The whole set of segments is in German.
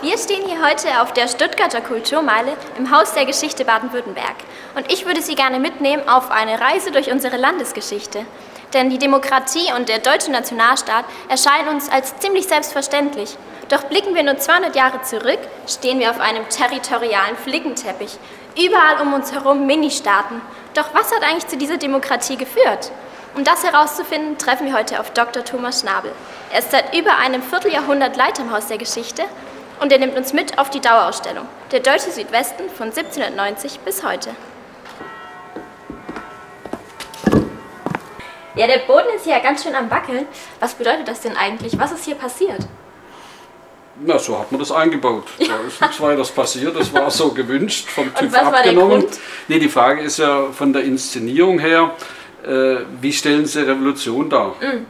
Wir stehen hier heute auf der Stuttgarter Kulturmeile im Haus der Geschichte Baden-Württemberg. Und ich würde Sie gerne mitnehmen auf eine Reise durch unsere Landesgeschichte. Denn die Demokratie und der deutsche Nationalstaat erscheinen uns als ziemlich selbstverständlich. Doch blicken wir nur 200 Jahre zurück, stehen wir auf einem territorialen Flickenteppich. Überall um uns herum Ministaaten. Doch was hat eigentlich zu dieser Demokratie geführt? Um das herauszufinden, treffen wir heute auf Dr. Thomas Schnabel. Er ist seit über einem Vierteljahrhundert Leiter im Haus der Geschichte und er nimmt uns mit auf die Dauerausstellung Der deutsche Südwesten von 1790 bis heute. Ja, der Boden ist ja ganz schön am Wackeln. Was bedeutet das denn eigentlich? Was ist hier passiert? Na, so hat man das eingebaut. Ja. Da ist nichts weiteres passiert, das war so gewünscht, vom TÜV abgenommen. War der Grund? Nee, die Frage ist ja von der Inszenierung her, wie stellen Sie Revolution dar? Mhm.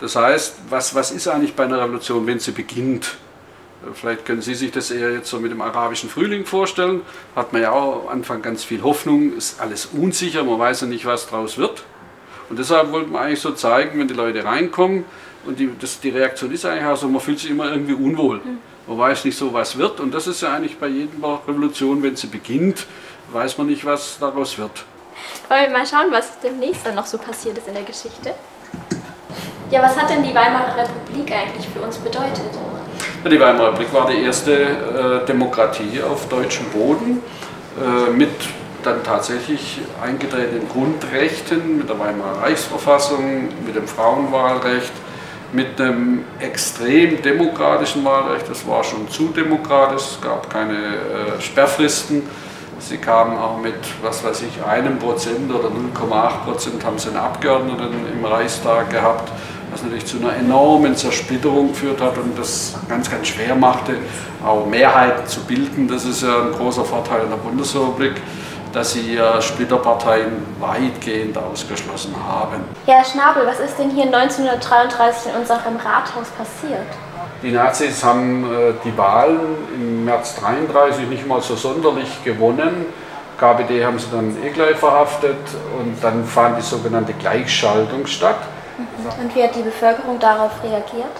Das heißt, was ist eigentlich bei einer Revolution, wenn sie beginnt? Vielleicht können Sie sich das eher jetzt so mit dem arabischen Frühling vorstellen. Hat man ja auch am Anfang ganz viel Hoffnung, ist alles unsicher, man weiß ja nicht, was draus wird. Und deshalb wollte man eigentlich so zeigen, wenn die Leute reinkommen, und die Reaktion ist eigentlich auch so, man fühlt sich immer irgendwie unwohl. Man weiß nicht so, was wird. Und das ist ja eigentlich bei jeder Revolution, wenn sie beginnt, weiß man nicht, was daraus wird. Wollen wir mal schauen, was demnächst dann noch so passiert ist in der Geschichte? Ja, was hat denn die Weimarer Republik eigentlich für uns bedeutet? Ja, die Weimarer Republik war die erste Demokratie auf deutschem Boden, mit dann tatsächlich eingetretenen Grundrechten, mit der Weimarer Reichsverfassung, mit dem Frauenwahlrecht, mit einem extrem demokratischen Wahlrecht. Das war schon zu demokratisch, es gab keine Sperrfristen. Sie kamen auch mit, was weiß ich, 1% oder 0,8% haben sie einen Abgeordneten im Reichstag gehabt, was natürlich zu einer enormen Zersplitterung geführt hat und das ganz, ganz schwer machte, auch Mehrheiten zu bilden. Das ist ja ein großer Vorteil in der Bundesrepublik, dass sie Splitterparteien weitgehend ausgeschlossen haben. Herr Schnabel, was ist denn hier 1933 in unserem Rathaus passiert? Die Nazis haben die Wahlen im März 1933 nicht mal so sonderlich gewonnen. KPD haben sie dann gleich verhaftet und dann fand die sogenannte Gleichschaltung statt. Mhm. Und wie hat die Bevölkerung darauf reagiert?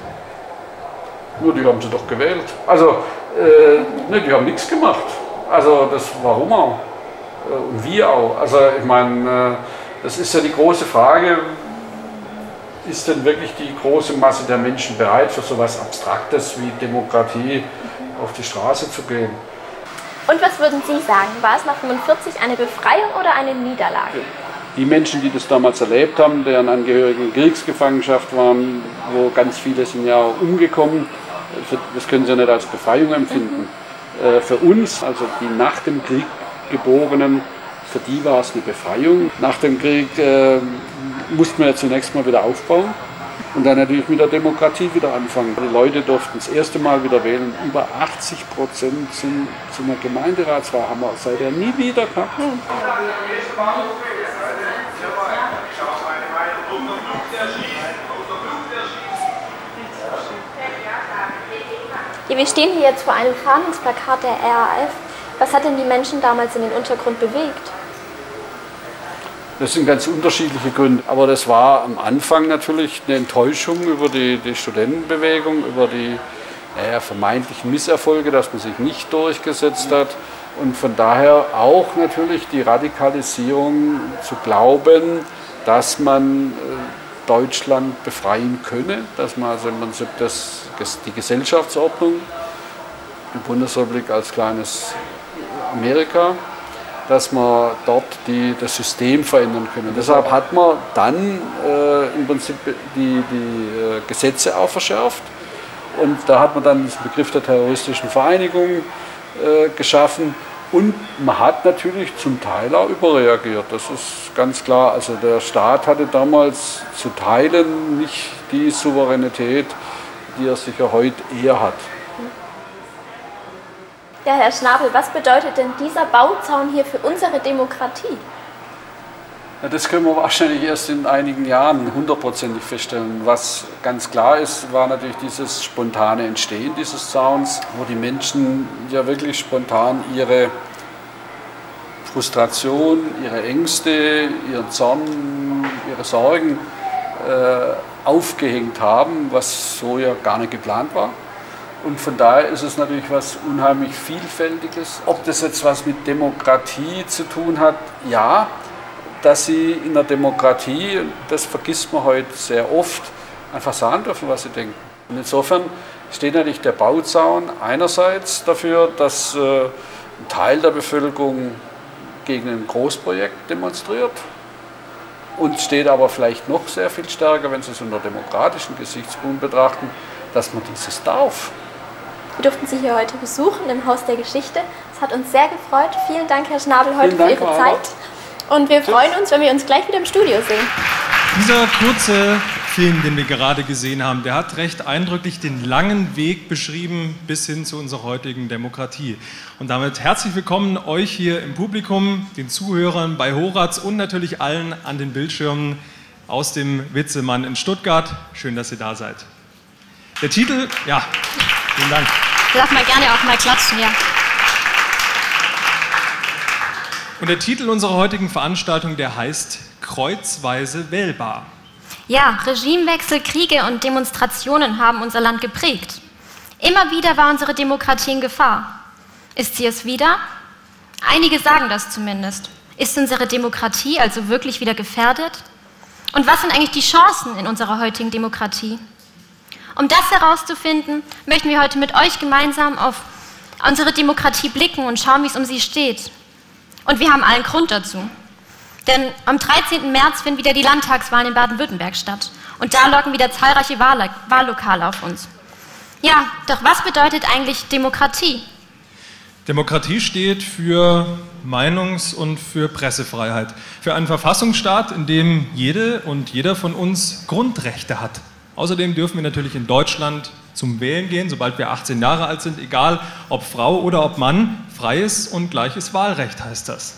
Nur, die haben sie doch gewählt. Also, ne, die haben nichts gemacht. Also, das warum auch? Und wir auch. Also, ich meine, das ist ja die große Frage. Ist denn wirklich die große Masse der Menschen bereit, für so etwas Abstraktes wie Demokratie auf die Straße zu gehen? Und was würden Sie sagen? War es nach 1945 eine Befreiung oder eine Niederlage? Die Menschen, die das damals erlebt haben, deren Angehörigen Kriegsgefangenschaft waren, wo ganz viele sind ja auch umgekommen, das können sie ja nicht als Befreiung empfinden. Mhm. Für uns, also die nach dem Krieg Geborenen, für die war es eine Befreiung. Nach dem Krieg mussten wir ja zunächst mal wieder aufbauen und dann natürlich mit der Demokratie wieder anfangen. Die Leute durften das erste Mal wieder wählen. Über 80% sind zu einer Gemeinderatswahl, haben wir seither nie wieder gehabt. Mhm. Ja, wir stehen hier jetzt vor einem Fahndungsplakat der RAF. Was hat denn die Menschen damals in den Untergrund bewegt? Das sind ganz unterschiedliche Gründe, aber das war am Anfang natürlich eine Enttäuschung über die Studentenbewegung, über die vermeintlichen Misserfolge, dass man sich nicht durchgesetzt hat und von daher auch natürlich die Radikalisierung zu glauben, dass man Deutschland befreien könne, dass man also im Prinzip die Gesellschaftsordnung, die Bundesrepublik als kleines Amerika, dass man dort das System verändern können. Deshalb hat man dann im Prinzip die Gesetze auch verschärft und da hat man dann den Begriff der terroristischen Vereinigung geschaffen und man hat natürlich zum Teil auch überreagiert, das ist ganz klar. Also der Staat hatte damals zu Teilen nicht die Souveränität, die er sicher heute eher hat. Ja, Herr Schnabel, was bedeutet denn dieser Bauzaun hier für unsere Demokratie? Ja, das können wir wahrscheinlich erst in einigen Jahren hundertprozentig feststellen. Was ganz klar ist, war natürlich dieses spontane Entstehen dieses Zauns, wo die Menschen ja wirklich spontan ihre Frustration, ihre Ängste, ihren Zorn, ihre Sorgen aufgehängt haben, was so ja gar nicht geplant war. Und von daher ist es natürlich was unheimlich Vielfältiges. Ob das jetzt was mit Demokratie zu tun hat, ja, dass sie in der Demokratie, das vergisst man heute sehr oft, einfach sagen dürfen, was sie denken. Und insofern steht natürlich der Bauzaun einerseits dafür, dass ein Teil der Bevölkerung gegen ein Großprojekt demonstriert und steht aber vielleicht noch sehr viel stärker, wenn Sie es unter demokratischen Gesichtspunkten betrachten, dass man dieses darf. Wir durften Sie hier heute besuchen im Haus der Geschichte. Es hat uns sehr gefreut. Vielen Dank, Herr Schnabel, heute für Ihre Zeit. Und wir freuen uns, wenn wir uns gleich wieder im Studio sehen. Dieser kurze Film, den wir gerade gesehen haben, der hat recht eindrücklich den langen Weg beschrieben bis hin zu unserer heutigen Demokratie. Und damit herzlich willkommen euch hier im Publikum, den Zuhörern bei Horaz und natürlich allen an den Bildschirmen aus dem Wizemann in Stuttgart. Schön, dass ihr da seid. Der Titel, ja, vielen Dank. Ich darf mal gerne auch mal klatschen, ja. Und der Titel unserer heutigen Veranstaltung, der heißt Kreuzweise wählbar. Ja, Regimewechsel, Kriege und Demonstrationen haben unser Land geprägt. Immer wieder war unsere Demokratie in Gefahr. Ist sie es wieder? Einige sagen das zumindest. Ist unsere Demokratie also wirklich wieder gefährdet? Und was sind eigentlich die Chancen in unserer heutigen Demokratie? Um das herauszufinden, möchten wir heute mit euch gemeinsam auf unsere Demokratie blicken und schauen, wie es um sie steht. Und wir haben allen Grund dazu. Denn am 13. März finden wieder die Landtagswahlen in Baden-Württemberg statt. Und da locken wieder zahlreiche Wahllokale auf uns. Ja, doch was bedeutet eigentlich Demokratie? Demokratie steht für Meinungs- und für Pressefreiheit. Für einen Verfassungsstaat, in dem jede und jeder von uns Grundrechte hat. Außerdem dürfen wir natürlich in Deutschland zum Wählen gehen, sobald wir 18 Jahre alt sind, egal ob Frau oder ob Mann. Freies und gleiches Wahlrecht heißt das.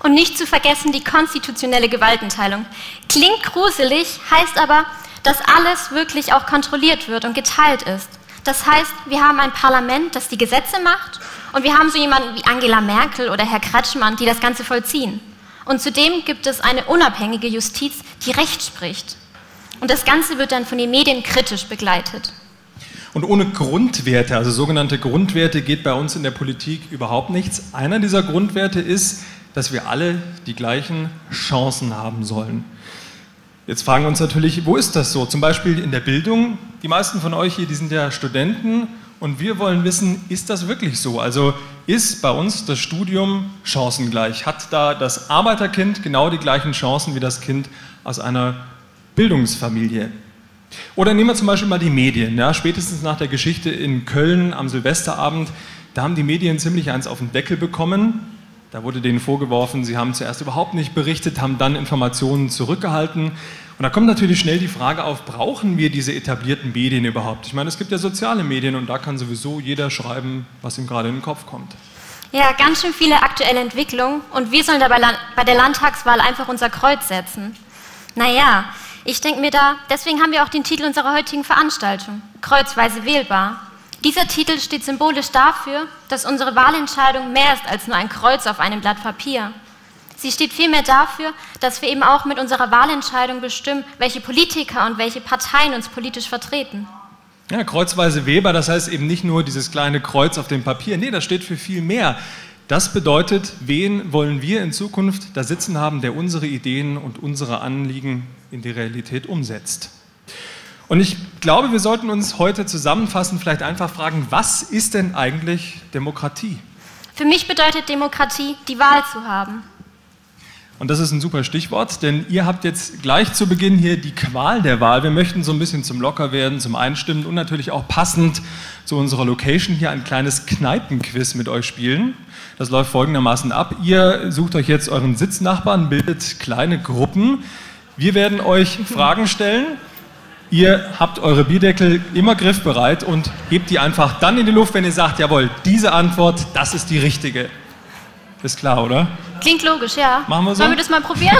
Und nicht zu vergessen die konstitutionelle Gewaltenteilung. Klingt gruselig, heißt aber, dass alles wirklich auch kontrolliert wird und geteilt ist. Das heißt, wir haben ein Parlament, das die Gesetze macht, und wir haben so jemanden wie Angela Merkel oder Herr Kretschmann, die das Ganze vollziehen. Und zudem gibt es eine unabhängige Justiz, die Recht spricht. Und das Ganze wird dann von den Medien kritisch begleitet. Und ohne Grundwerte, also sogenannte Grundwerte, geht bei uns in der Politik überhaupt nichts. Einer dieser Grundwerte ist, dass wir alle die gleichen Chancen haben sollen. Jetzt fragen wir uns natürlich, wo ist das so? Zum Beispiel in der Bildung. Die meisten von euch hier, die sind ja Studenten, und wir wollen wissen, ist das wirklich so? Also ist bei uns das Studium chancengleich? Hat da das Arbeiterkind genau die gleichen Chancen wie das Kind aus einer Bildungsfamilie? Oder nehmen wir zum Beispiel mal die Medien. Ja, spätestens nach der Geschichte in Köln am Silvesterabend, da haben die Medien ziemlich eins auf den Deckel bekommen. Da wurde denen vorgeworfen, sie haben zuerst überhaupt nicht berichtet, haben dann Informationen zurückgehalten. Und da kommt natürlich schnell die Frage auf, brauchen wir diese etablierten Medien überhaupt? Ich meine, es gibt ja soziale Medien, und da kann sowieso jeder schreiben, was ihm gerade in den Kopf kommt. Ja, ganz schön viele aktuelle Entwicklungen, und wir sollen dabei bei der Landtagswahl einfach unser Kreuz setzen. Naja, ich denke mir da, deswegen haben wir auch den Titel unserer heutigen Veranstaltung, Kreuzweise wählbar. Dieser Titel steht symbolisch dafür, dass unsere Wahlentscheidung mehr ist als nur ein Kreuz auf einem Blatt Papier. Sie steht vielmehr dafür, dass wir eben auch mit unserer Wahlentscheidung bestimmen, welche Politiker und welche Parteien uns politisch vertreten. Ja, Kreuzweise wählbar, das heißt eben nicht nur dieses kleine Kreuz auf dem Papier, nee, das steht für viel mehr. Das bedeutet, wen wollen wir in Zukunft da sitzen haben, der unsere Ideen und unsere Anliegen in die Realität umsetzt. Und ich glaube, wir sollten uns heute zusammenfassend vielleicht einfach fragen, was ist denn eigentlich Demokratie? Für mich bedeutet Demokratie, die Wahl zu haben. Und das ist ein super Stichwort, denn ihr habt jetzt gleich zu Beginn hier die Qual der Wahl. Wir möchten so ein bisschen zum Lockerwerden, zum Einstimmen und natürlich auch passend zu unserer Location hier ein kleines Kneipenquiz mit euch spielen. Das läuft folgendermaßen ab. Ihr sucht euch jetzt euren Sitznachbarn, bildet kleine Gruppen. Wir werden euch Fragen stellen. Ihr habt eure Bierdeckel immer griffbereit und hebt die einfach dann in die Luft, wenn ihr sagt, jawohl, diese Antwort, das ist die richtige. Ist klar, oder? Klingt logisch, ja. Machen wir so? Sollen wir das mal probieren?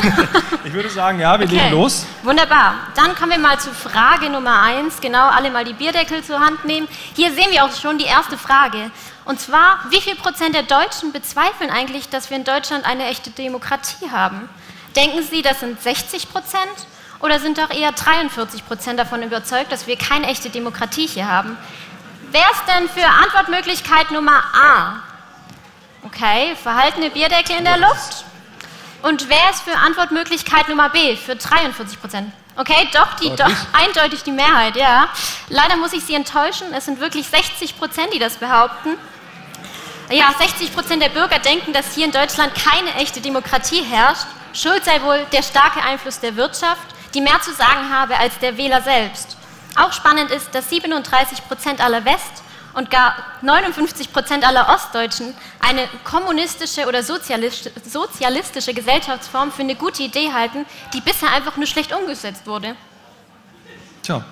Ich würde sagen, ja, wir legen los. Wunderbar. Dann kommen wir mal zu Frage Nummer 1. Genau, alle mal die Bierdeckel zur Hand nehmen. Hier sehen wir auch schon die erste Frage. Und zwar, wie viel Prozent der Deutschen bezweifeln eigentlich, dass wir in Deutschland eine echte Demokratie haben? Denken Sie, das sind 60%? Oder sind doch eher 43% davon überzeugt, dass wir keine echte Demokratie hier haben? Wer ist denn für Antwortmöglichkeit Nummer A? Okay, verhaltene Bierdeckel in der Luft. Und wer ist für Antwortmöglichkeit Nummer B? Für 43%. Okay, doch, eindeutig die Mehrheit, ja. Leider muss ich Sie enttäuschen, es sind wirklich 60%, die das behaupten. Ja, 60% der Bürger denken, dass hier in Deutschland keine echte Demokratie herrscht. Schuld sei wohl der starke Einfluss der Wirtschaft, die mehr zu sagen habe als der Wähler selbst. Auch spannend ist, dass 37% aller West- und gar 59% aller Ostdeutschen eine kommunistische oder sozialistische Gesellschaftsform für eine gute Idee halten, die bisher einfach nur schlecht umgesetzt wurde. Tja,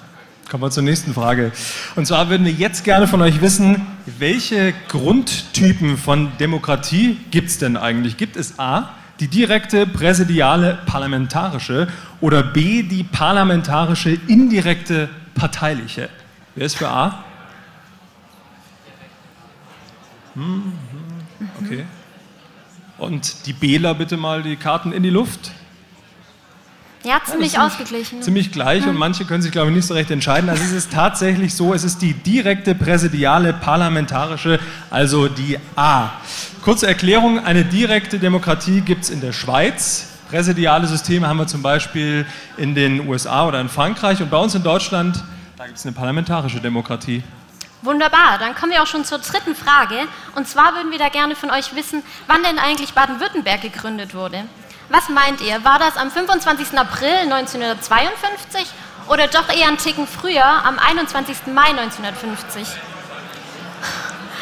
kommen wir zur nächsten Frage. Und zwar würden wir jetzt gerne von euch wissen, welche Grundtypen von Demokratie gibt es denn eigentlich? Gibt es A, die direkte, präsidiale, parlamentarische oder B, die parlamentarische, indirekte, parteiliche? Wer ist für A? Okay. Und die Bähler bitte mal die Karten in die Luft. Ja, ziemlich ausgeglichen. Ziemlich gleich und manche können sich, glaube ich, nicht so recht entscheiden. Also es ist tatsächlich so, es ist die direkte, präsidiale, parlamentarische, also die A. Kurze Erklärung, eine direkte Demokratie gibt es in der Schweiz. Präsidiale Systeme haben wir zum Beispiel in den USA oder in Frankreich. Und bei uns in Deutschland, da gibt es eine parlamentarische Demokratie. Wunderbar, dann kommen wir auch schon zur dritten Frage. Und zwar würden wir da gerne von euch wissen, wann denn eigentlich Baden-Württemberg gegründet wurde. Was meint ihr? War das am 25. April 1952 oder doch eher einen Ticken früher, am 21. Mai 1950?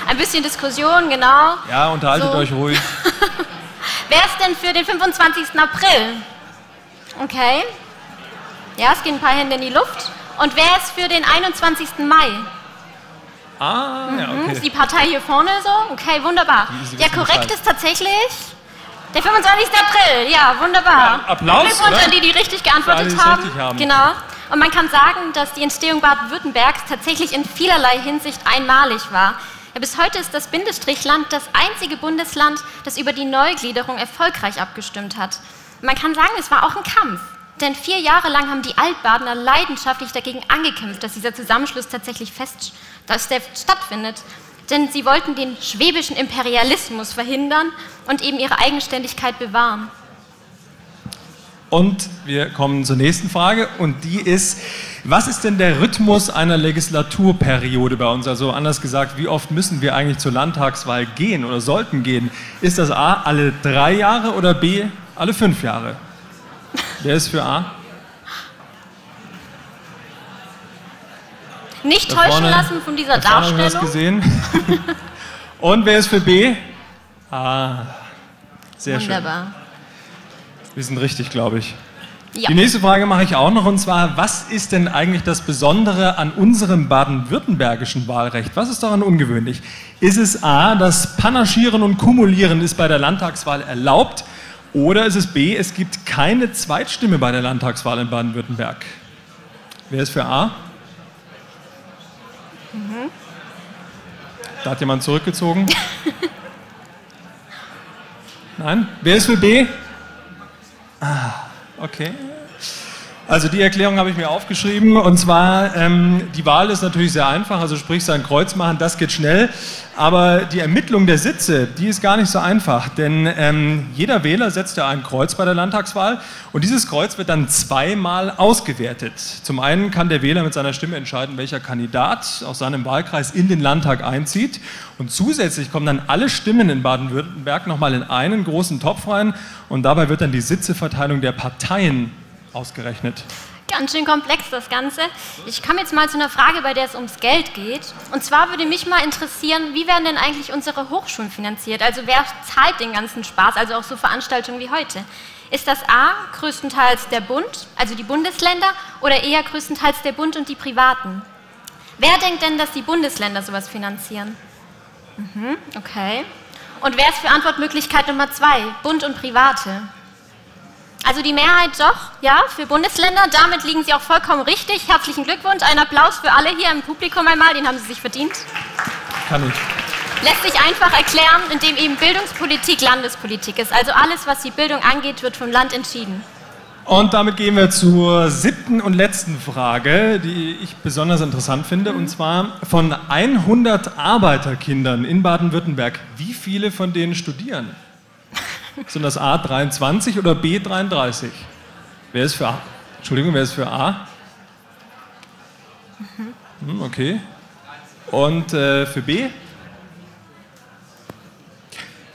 Ein bisschen Diskussion, genau. Ja, unterhaltet euch ruhig. Wer ist denn für den 25. April? Okay. Ja, es gehen ein paar Hände in die Luft. Und wer ist für den 21. Mai? Ah, ja, okay. Ist die Partei hier vorne so? Okay, wunderbar. Ja, korrekt ist tatsächlich der 25. April. Ja, wunderbar. Ja, Applaus, Glückwunsch an die, die richtig geantwortet haben. Genau. Und man kann sagen, dass die Entstehung Baden-Württembergs tatsächlich in vielerlei Hinsicht einmalig war. Ja, bis heute ist das Bindestrichland das einzige Bundesland, das über die Neugliederung erfolgreich abgestimmt hat. Und man kann sagen, es war auch ein Kampf. Denn 4 Jahre lang haben die Altbadener leidenschaftlich dagegen angekämpft, dass dieser Zusammenschluss tatsächlich stattfindet. Denn sie wollten den schwäbischen Imperialismus verhindern und eben ihre Eigenständigkeit bewahren. Und wir kommen zur nächsten Frage und die ist, was ist denn der Rhythmus einer Legislaturperiode bei uns? Also anders gesagt, wie oft müssen wir eigentlich zur Landtagswahl gehen oder sollten gehen? Ist das A, alle 3 Jahre oder B, alle 5 Jahre? Wer ist für A? Nicht täuschen lassen von dieser Darstellung. Hast du das gesehen? Und wer ist für B? Ah, sehr schön. Wunderbar. Wir sind richtig, glaube ich. Ja. Die nächste Frage mache ich auch noch und zwar, was ist denn eigentlich das Besondere an unserem baden-württembergischen Wahlrecht? Was ist daran ungewöhnlich? Ist es A, das Panaschieren und Kumulieren ist bei der Landtagswahl erlaubt? Oder ist es B, es gibt keine Zweitstimme bei der Landtagswahl in Baden-Württemberg? Wer ist für A? Da hat jemand zurückgezogen. Nein? Wer ist für B? Ah, okay. Also die Erklärung habe ich mir aufgeschrieben und zwar, die Wahl ist natürlich sehr einfach, also sprich sein Kreuz machen, das geht schnell, aber die Ermittlung der Sitze, die ist gar nicht so einfach, denn jeder Wähler setzt ja ein Kreuz bei der Landtagswahl und dieses Kreuz wird dann zweimal ausgewertet. Zum einen kann der Wähler mit seiner Stimme entscheiden, welcher Kandidat aus seinem Wahlkreis in den Landtag einzieht und zusätzlich kommen dann alle Stimmen in Baden-Württemberg nochmal in einen großen Topf rein und dabei wird dann die Sitzeverteilung der Parteien ausgerechnet. Ganz schön komplex das Ganze. Ich komme jetzt mal zu einer Frage, bei der es ums Geld geht. Und zwar würde mich mal interessieren, wie werden denn eigentlich unsere Hochschulen finanziert? Also wer zahlt den ganzen Spaß, also auch so Veranstaltungen wie heute? Ist das A, größtenteils der Bund, also die Bundesländer, oder eher größtenteils der Bund und die Privaten? Wer denkt denn, dass die Bundesländer sowas finanzieren? Okay. Und wer ist für Antwortmöglichkeit Nummer 2, Bund und Private? Also die Mehrheit doch, ja, für Bundesländer. Damit liegen Sie auch vollkommen richtig. Herzlichen Glückwunsch, einen Applaus für alle hier im Publikum einmal, den haben Sie sich verdient. Kann ich. Lässt sich einfach erklären, indem eben Bildungspolitik Landespolitik ist. Also alles, was die Bildung angeht, wird vom Land entschieden. Und damit gehen wir zur siebten und letzten Frage, die ich besonders interessant finde. Und zwar von 100 Arbeiterkindern in Baden-Württemberg. Wie viele von denen studieren? Sind das A 23 oder B 33? Wer ist für A? Entschuldigung, wer ist für A? Okay. Und für B?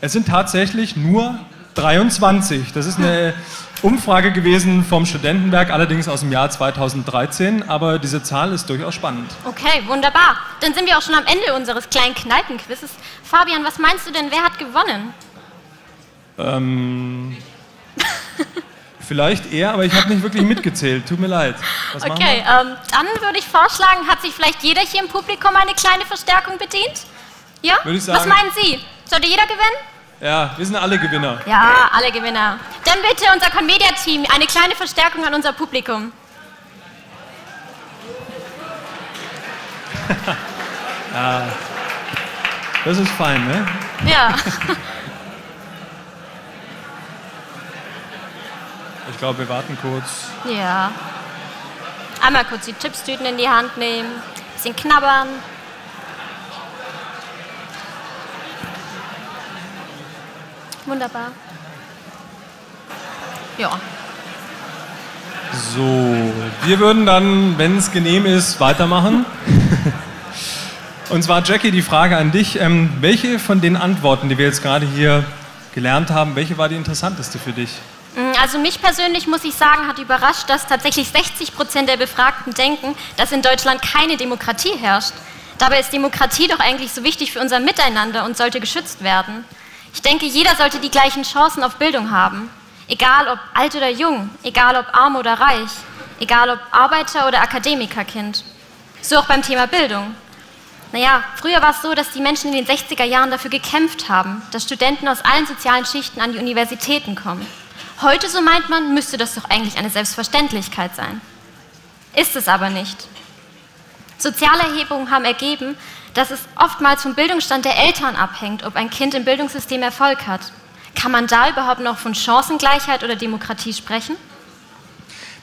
Es sind tatsächlich nur 23. Das ist eine Umfrage gewesen vom Studentenwerk, allerdings aus dem Jahr 2013. Aber diese Zahl ist durchaus spannend. Okay, wunderbar. Dann sind wir auch schon am Ende unseres kleinen Kneipenquizzes. Fabian, was meinst du denn, wer hat gewonnen? Vielleicht eher, aber ich habe nicht wirklich mitgezählt. Tut mir leid. Was okay, dann würde ich vorschlagen, hat sich vielleicht jeder hier im Publikum eine kleine Verstärkung bedient? Ja? Würde ich sagen. Was meinen Sie? Sollte jeder gewinnen? Ja, wir sind alle Gewinner. Ja, alle Gewinner. Dann bitte unser Conmedia-Team, eine kleine Verstärkung an unser Publikum. Ja, das ist fein, ne? Ja. Ich glaube, wir warten kurz. Ja. Einmal kurz die Chipstüten in die Hand nehmen, ein bisschen knabbern. Wunderbar. Ja. So, wir würden dann, wenn es genehm ist, weitermachen. Und zwar, Jackie, die Frage an dich. Welche von den Antworten, die wir jetzt gerade hier gelernt haben, welche war die interessanteste für dich? Also mich persönlich, muss ich sagen, hat überrascht, dass tatsächlich 60% der Befragten denken, dass in Deutschland keine Demokratie herrscht. Dabei ist Demokratie doch eigentlich so wichtig für unser Miteinander und sollte geschützt werden. Ich denke, jeder sollte die gleichen Chancen auf Bildung haben. Egal ob alt oder jung, egal ob arm oder reich, egal ob Arbeiter- oder Akademikerkind. So auch beim Thema Bildung. Naja, früher war es so, dass die Menschen in den 60er Jahren dafür gekämpft haben, dass Studenten aus allen sozialen Schichten an die Universitäten kommen. Heute, so meint man, müsste das doch eigentlich eine Selbstverständlichkeit sein. Ist es aber nicht. Soziale Erhebungen haben ergeben, dass es oftmals vom Bildungsstand der Eltern abhängt, ob ein Kind im Bildungssystem Erfolg hat. Kann man da überhaupt noch von Chancengleichheit oder Demokratie sprechen?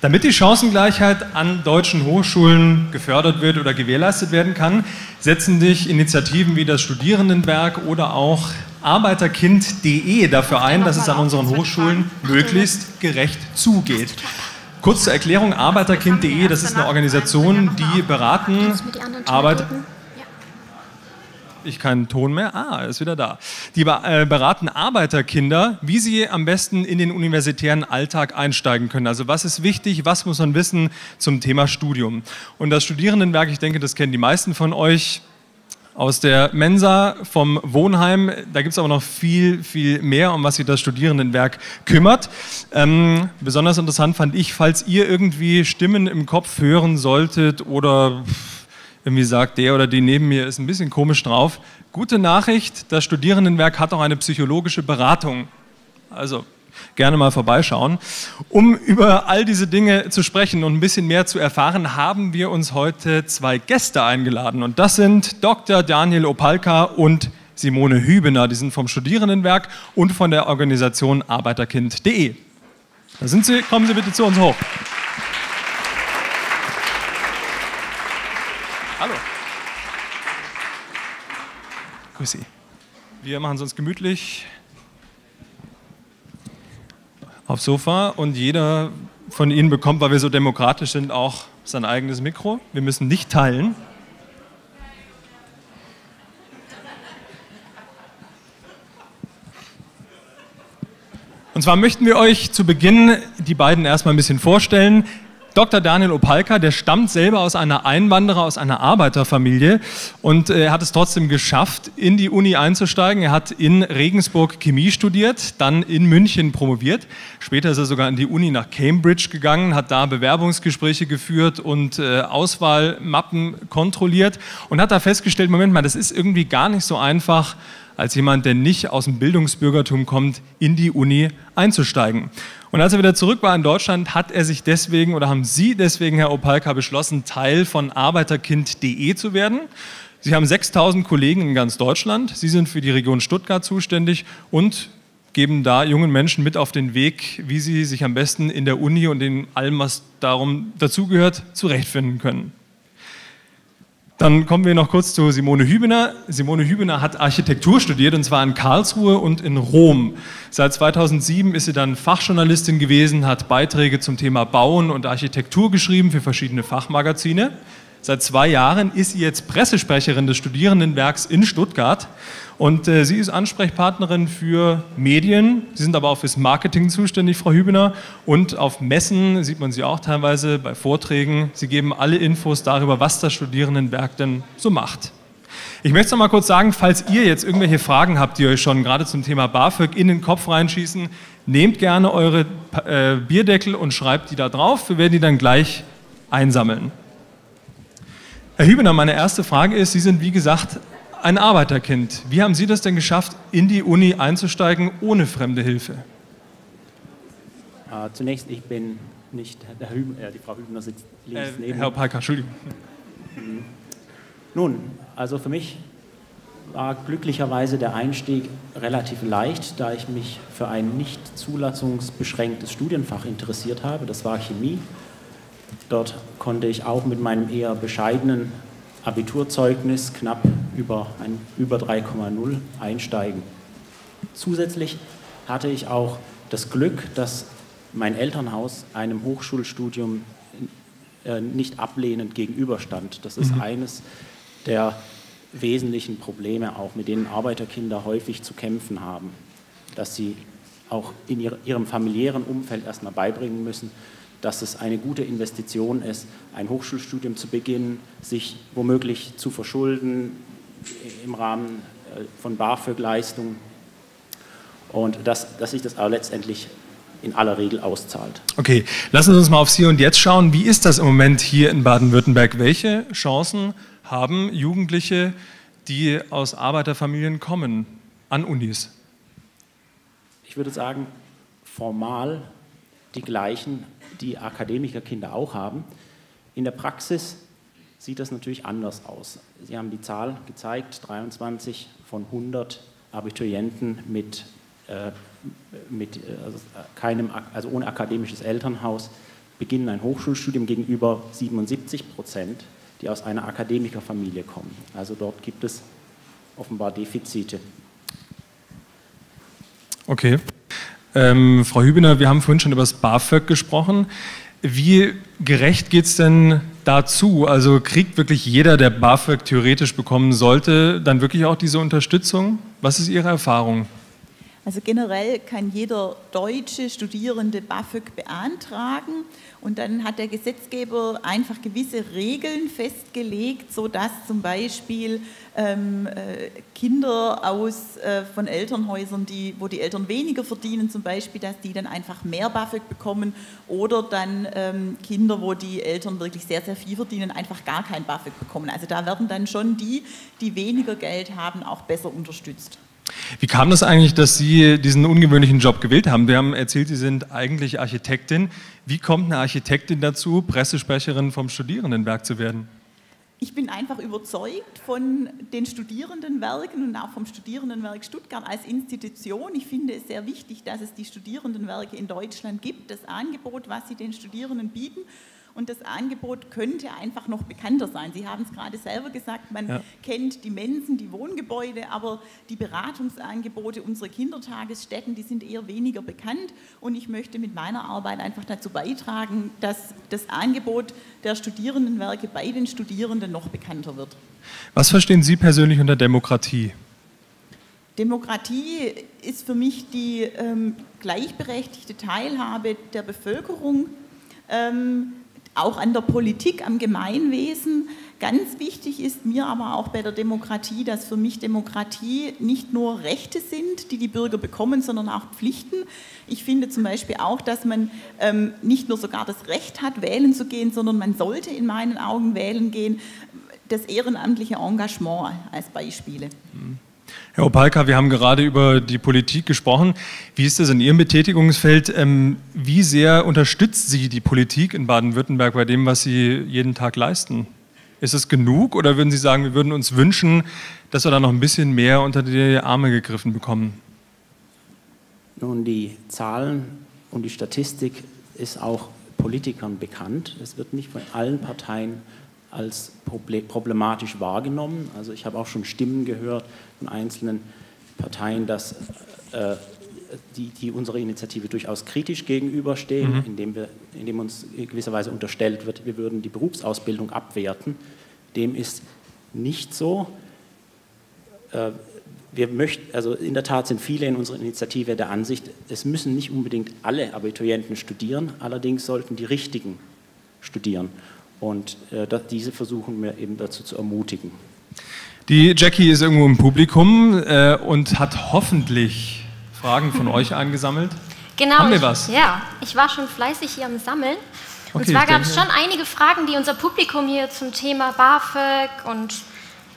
Damit die Chancengleichheit an deutschen Hochschulen gefördert wird oder gewährleistet werden kann, setzen sich Initiativen wie das Studierendenwerk oder auch Arbeiterkind.de dafür ein, dass es an unseren Hochschulen möglichst gerecht zugeht. Kurz zur Erklärung, Arbeiterkind.de, das ist eine Organisation, die beraten Arbeiterkinder. Ich keinen Ton mehr. Ah, ist wieder da. Die beraten Arbeiterkinder, wie sie am besten in den universitären Alltag einsteigen können. Also was ist wichtig, was muss man wissen zum Thema Studium. Und das Studierendenwerk, ich denke, das kennen die meisten von euch aus der Mensa, vom Wohnheim. Da gibt es aber noch viel, viel mehr, um was sich das Studierendenwerk kümmert. Besonders interessant fand ich, falls ihr irgendwie Stimmen im Kopf hören solltet oder irgendwie sagt, der oder die neben mir ist ein bisschen komisch drauf. Gute Nachricht, das Studierendenwerk hat auch eine psychologische Beratung. Also gerne mal vorbeischauen. Um über all diese Dinge zu sprechen und ein bisschen mehr zu erfahren, haben wir uns heute zwei Gäste eingeladen. Und das sind Dr. Daniel Opalka und Simone Hübener. Die sind vom Studierendenwerk und von der Organisation Arbeiterkind.de. Da sind Sie, kommen Sie bitte zu uns hoch. Hallo. Grüß Sie. Wir machen es uns gemütlich aufs Sofa und jeder von Ihnen bekommt, weil wir so demokratisch sind, auch sein eigenes Mikro. Wir müssen nicht teilen. Und zwar möchten wir euch zu Beginn die beiden erstmal ein bisschen vorstellen. Dr. Daniel Opalka, der stammt selber aus einer Einwanderer, aus einer Arbeiterfamilie und er hat es trotzdem geschafft, in die Uni einzusteigen. Er hat in Regensburg Chemie studiert, dann in München promoviert. Später ist er sogar an die Uni nach Cambridge gegangen, hat da Bewerbungsgespräche geführt und Auswahlmappen kontrolliert und hat da festgestellt, Moment mal, das ist irgendwie gar nicht so einfach, als jemand, der nicht aus dem Bildungsbürgertum kommt, in die Uni einzusteigen. Und als er wieder zurück war in Deutschland, hat er sich deswegen oder haben Sie deswegen, Herr Opalka, beschlossen, Teil von Arbeiterkind.de zu werden. Sie haben 6000 Kollegen in ganz Deutschland. Sie sind für die Region Stuttgart zuständig und geben da jungen Menschen mit auf den Weg, wie sie sich am besten in der Uni und in allem, was dazugehört, zurechtfinden können. Dann kommen wir noch kurz zu Simone Hübener. Simone Hübener hat Architektur studiert, und zwar in Karlsruhe und in Rom. Seit 2007 ist sie dann Fachjournalistin gewesen, hat Beiträge zum Thema Bauen und Architektur geschrieben für verschiedene Fachmagazine. Seit 2 Jahren ist sie jetzt Pressesprecherin des Studierendenwerks in Stuttgart, und sie ist Ansprechpartnerin für Medien. Sie sind aber auch fürs Marketing zuständig, Frau Hübener, und auf Messen sieht man sie auch teilweise bei Vorträgen. Sie geben alle Infos darüber, was das Studierendenwerk denn so macht. Ich möchte noch mal kurz sagen, falls ihr jetzt irgendwelche Fragen habt, die euch schon gerade zum Thema BAföG in den Kopf reinschießen, nehmt gerne eure Bierdeckel und schreibt die da drauf. Wir werden die dann gleich einsammeln. Herr Hübener, meine erste Frage ist, Sie sind wie gesagt ein Arbeiterkind. Wie haben Sie das denn geschafft, in die Uni einzusteigen ohne fremde Hilfe? Zunächst, ich bin nicht Herr Hübener, die Frau Hübener sitzt links neben. Herr Opalka, Entschuldigung. Nun, also für mich war glücklicherweise der Einstieg relativ leicht, da ich mich für ein nicht zulassungsbeschränktes Studienfach interessiert habe. Das war Chemie. Dort konnte ich auch mit meinem eher bescheidenen Abiturzeugnis knapp über 3,0 einsteigen. Zusätzlich hatte ich auch das Glück, dass mein Elternhaus einem Hochschulstudium nicht ablehnend gegenüberstand. Das ist eines der wesentlichen Probleme, auch mit denen Arbeiterkinder häufig zu kämpfen haben, dass sie auch in ihrem familiären Umfeld erstmal beibringen müssen, dass es eine gute Investition ist, ein Hochschulstudium zu beginnen, sich womöglich zu verschulden im Rahmen von BAföG-Leistungen, und dass sich das auch letztendlich in aller Regel auszahlt. Okay, lassen Sie uns mal aufs Hier und Jetzt schauen. Wie ist das im Moment hier in Baden-Württemberg? Welche Chancen haben Jugendliche, die aus Arbeiterfamilien kommen, an Unis? Ich würde sagen, formal die gleichen, die Akademikerkinder auch haben. In der Praxis sieht das natürlich anders aus. Sie haben die Zahl gezeigt, 23 von 100 Abiturienten also ohne akademisches Elternhaus beginnen ein Hochschulstudium, gegenüber 77%, die aus einer Akademikerfamilie kommen. Also dort gibt es offenbar Defizite. Okay. Frau Hübener, wir haben vorhin schon über das BAföG gesprochen. Wie gerecht geht es denn dazu? Also kriegt wirklich jeder, der BAföG theoretisch bekommen sollte, dann wirklich auch diese Unterstützung? Was ist Ihre Erfahrung? Also generell kann jeder deutsche Studierende BAföG beantragen, und dann hat der Gesetzgeber einfach gewisse Regeln festgelegt, sodass zum Beispiel Kinder von Elternhäusern, wo die Eltern weniger verdienen zum Beispiel, dass die dann einfach mehr BAföG bekommen, oder dann Kinder, wo die Eltern wirklich sehr, sehr viel verdienen, einfach gar kein BAföG bekommen. Also da werden dann schon die, die weniger Geld haben, auch besser unterstützt. Wie kam das eigentlich, dass Sie diesen ungewöhnlichen Job gewählt haben? Wir haben erzählt, Sie sind eigentlich Architektin. Wie kommt eine Architektin dazu, Pressesprecherin vom Studierendenwerk zu werden? Ich bin einfach überzeugt von den Studierendenwerken und auch vom Studierendenwerk Stuttgart als Institution. Ich finde es sehr wichtig, dass es die Studierendenwerke in Deutschland gibt, das Angebot, was sie den Studierenden bieten. Und das Angebot könnte einfach noch bekannter sein. Sie haben es gerade selber gesagt, man kennt die Mensen, die Wohngebäude, aber die Beratungsangebote, unsere Kindertagesstätten, die sind eher weniger bekannt. Und ich möchte mit meiner Arbeit einfach dazu beitragen, dass das Angebot der Studierendenwerke bei den Studierenden noch bekannter wird. Was verstehen Sie persönlich unter Demokratie? Demokratie ist für mich die gleichberechtigte Teilhabe der Bevölkerung, auch an der Politik, am Gemeinwesen. Ganz wichtig ist mir aber auch bei der Demokratie, dass für mich Demokratie nicht nur Rechte sind, die die Bürger bekommen, sondern auch Pflichten. Ich finde zum Beispiel auch, dass man nicht nur sogar das Recht hat, wählen zu gehen, sondern man sollte in meinen Augen wählen gehen. Das ehrenamtliche Engagement als Beispiele. Herr Opalka, wir haben gerade über die Politik gesprochen. Wie ist das in Ihrem Betätigungsfeld? Wie sehr unterstützt Sie die Politik in Baden-Württemberg bei dem, was Sie jeden Tag leisten? Ist es genug, oder würden Sie sagen, wir würden uns wünschen, dass wir da noch ein bisschen mehr unter die Arme gegriffen bekommen? Nun, die Zahlen und die Statistik ist auch Politikern bekannt. Es wird nicht von allen Parteien als problematisch wahrgenommen. Also ich habe auch schon Stimmen gehört von einzelnen Parteien, dass die unserer Initiative durchaus kritisch gegenüberstehen, indem uns in gewisser Weise unterstellt wird, wir würden die Berufsausbildung abwerten. Dem ist nicht so. Also in der Tat sind viele in unserer Initiative der Ansicht, es müssen nicht unbedingt alle Abiturienten studieren, allerdings sollten die Richtigen studieren. Und diese versuchen wir eben dazu zu ermutigen. Die Jackie ist irgendwo im Publikum und hat hoffentlich Fragen von euch angesammelt. Genau. Haben wir was? Ja, ich war schon fleißig hier am Sammeln. Und zwar gab es schon einige Fragen, die unser Publikum hier zum Thema BAföG und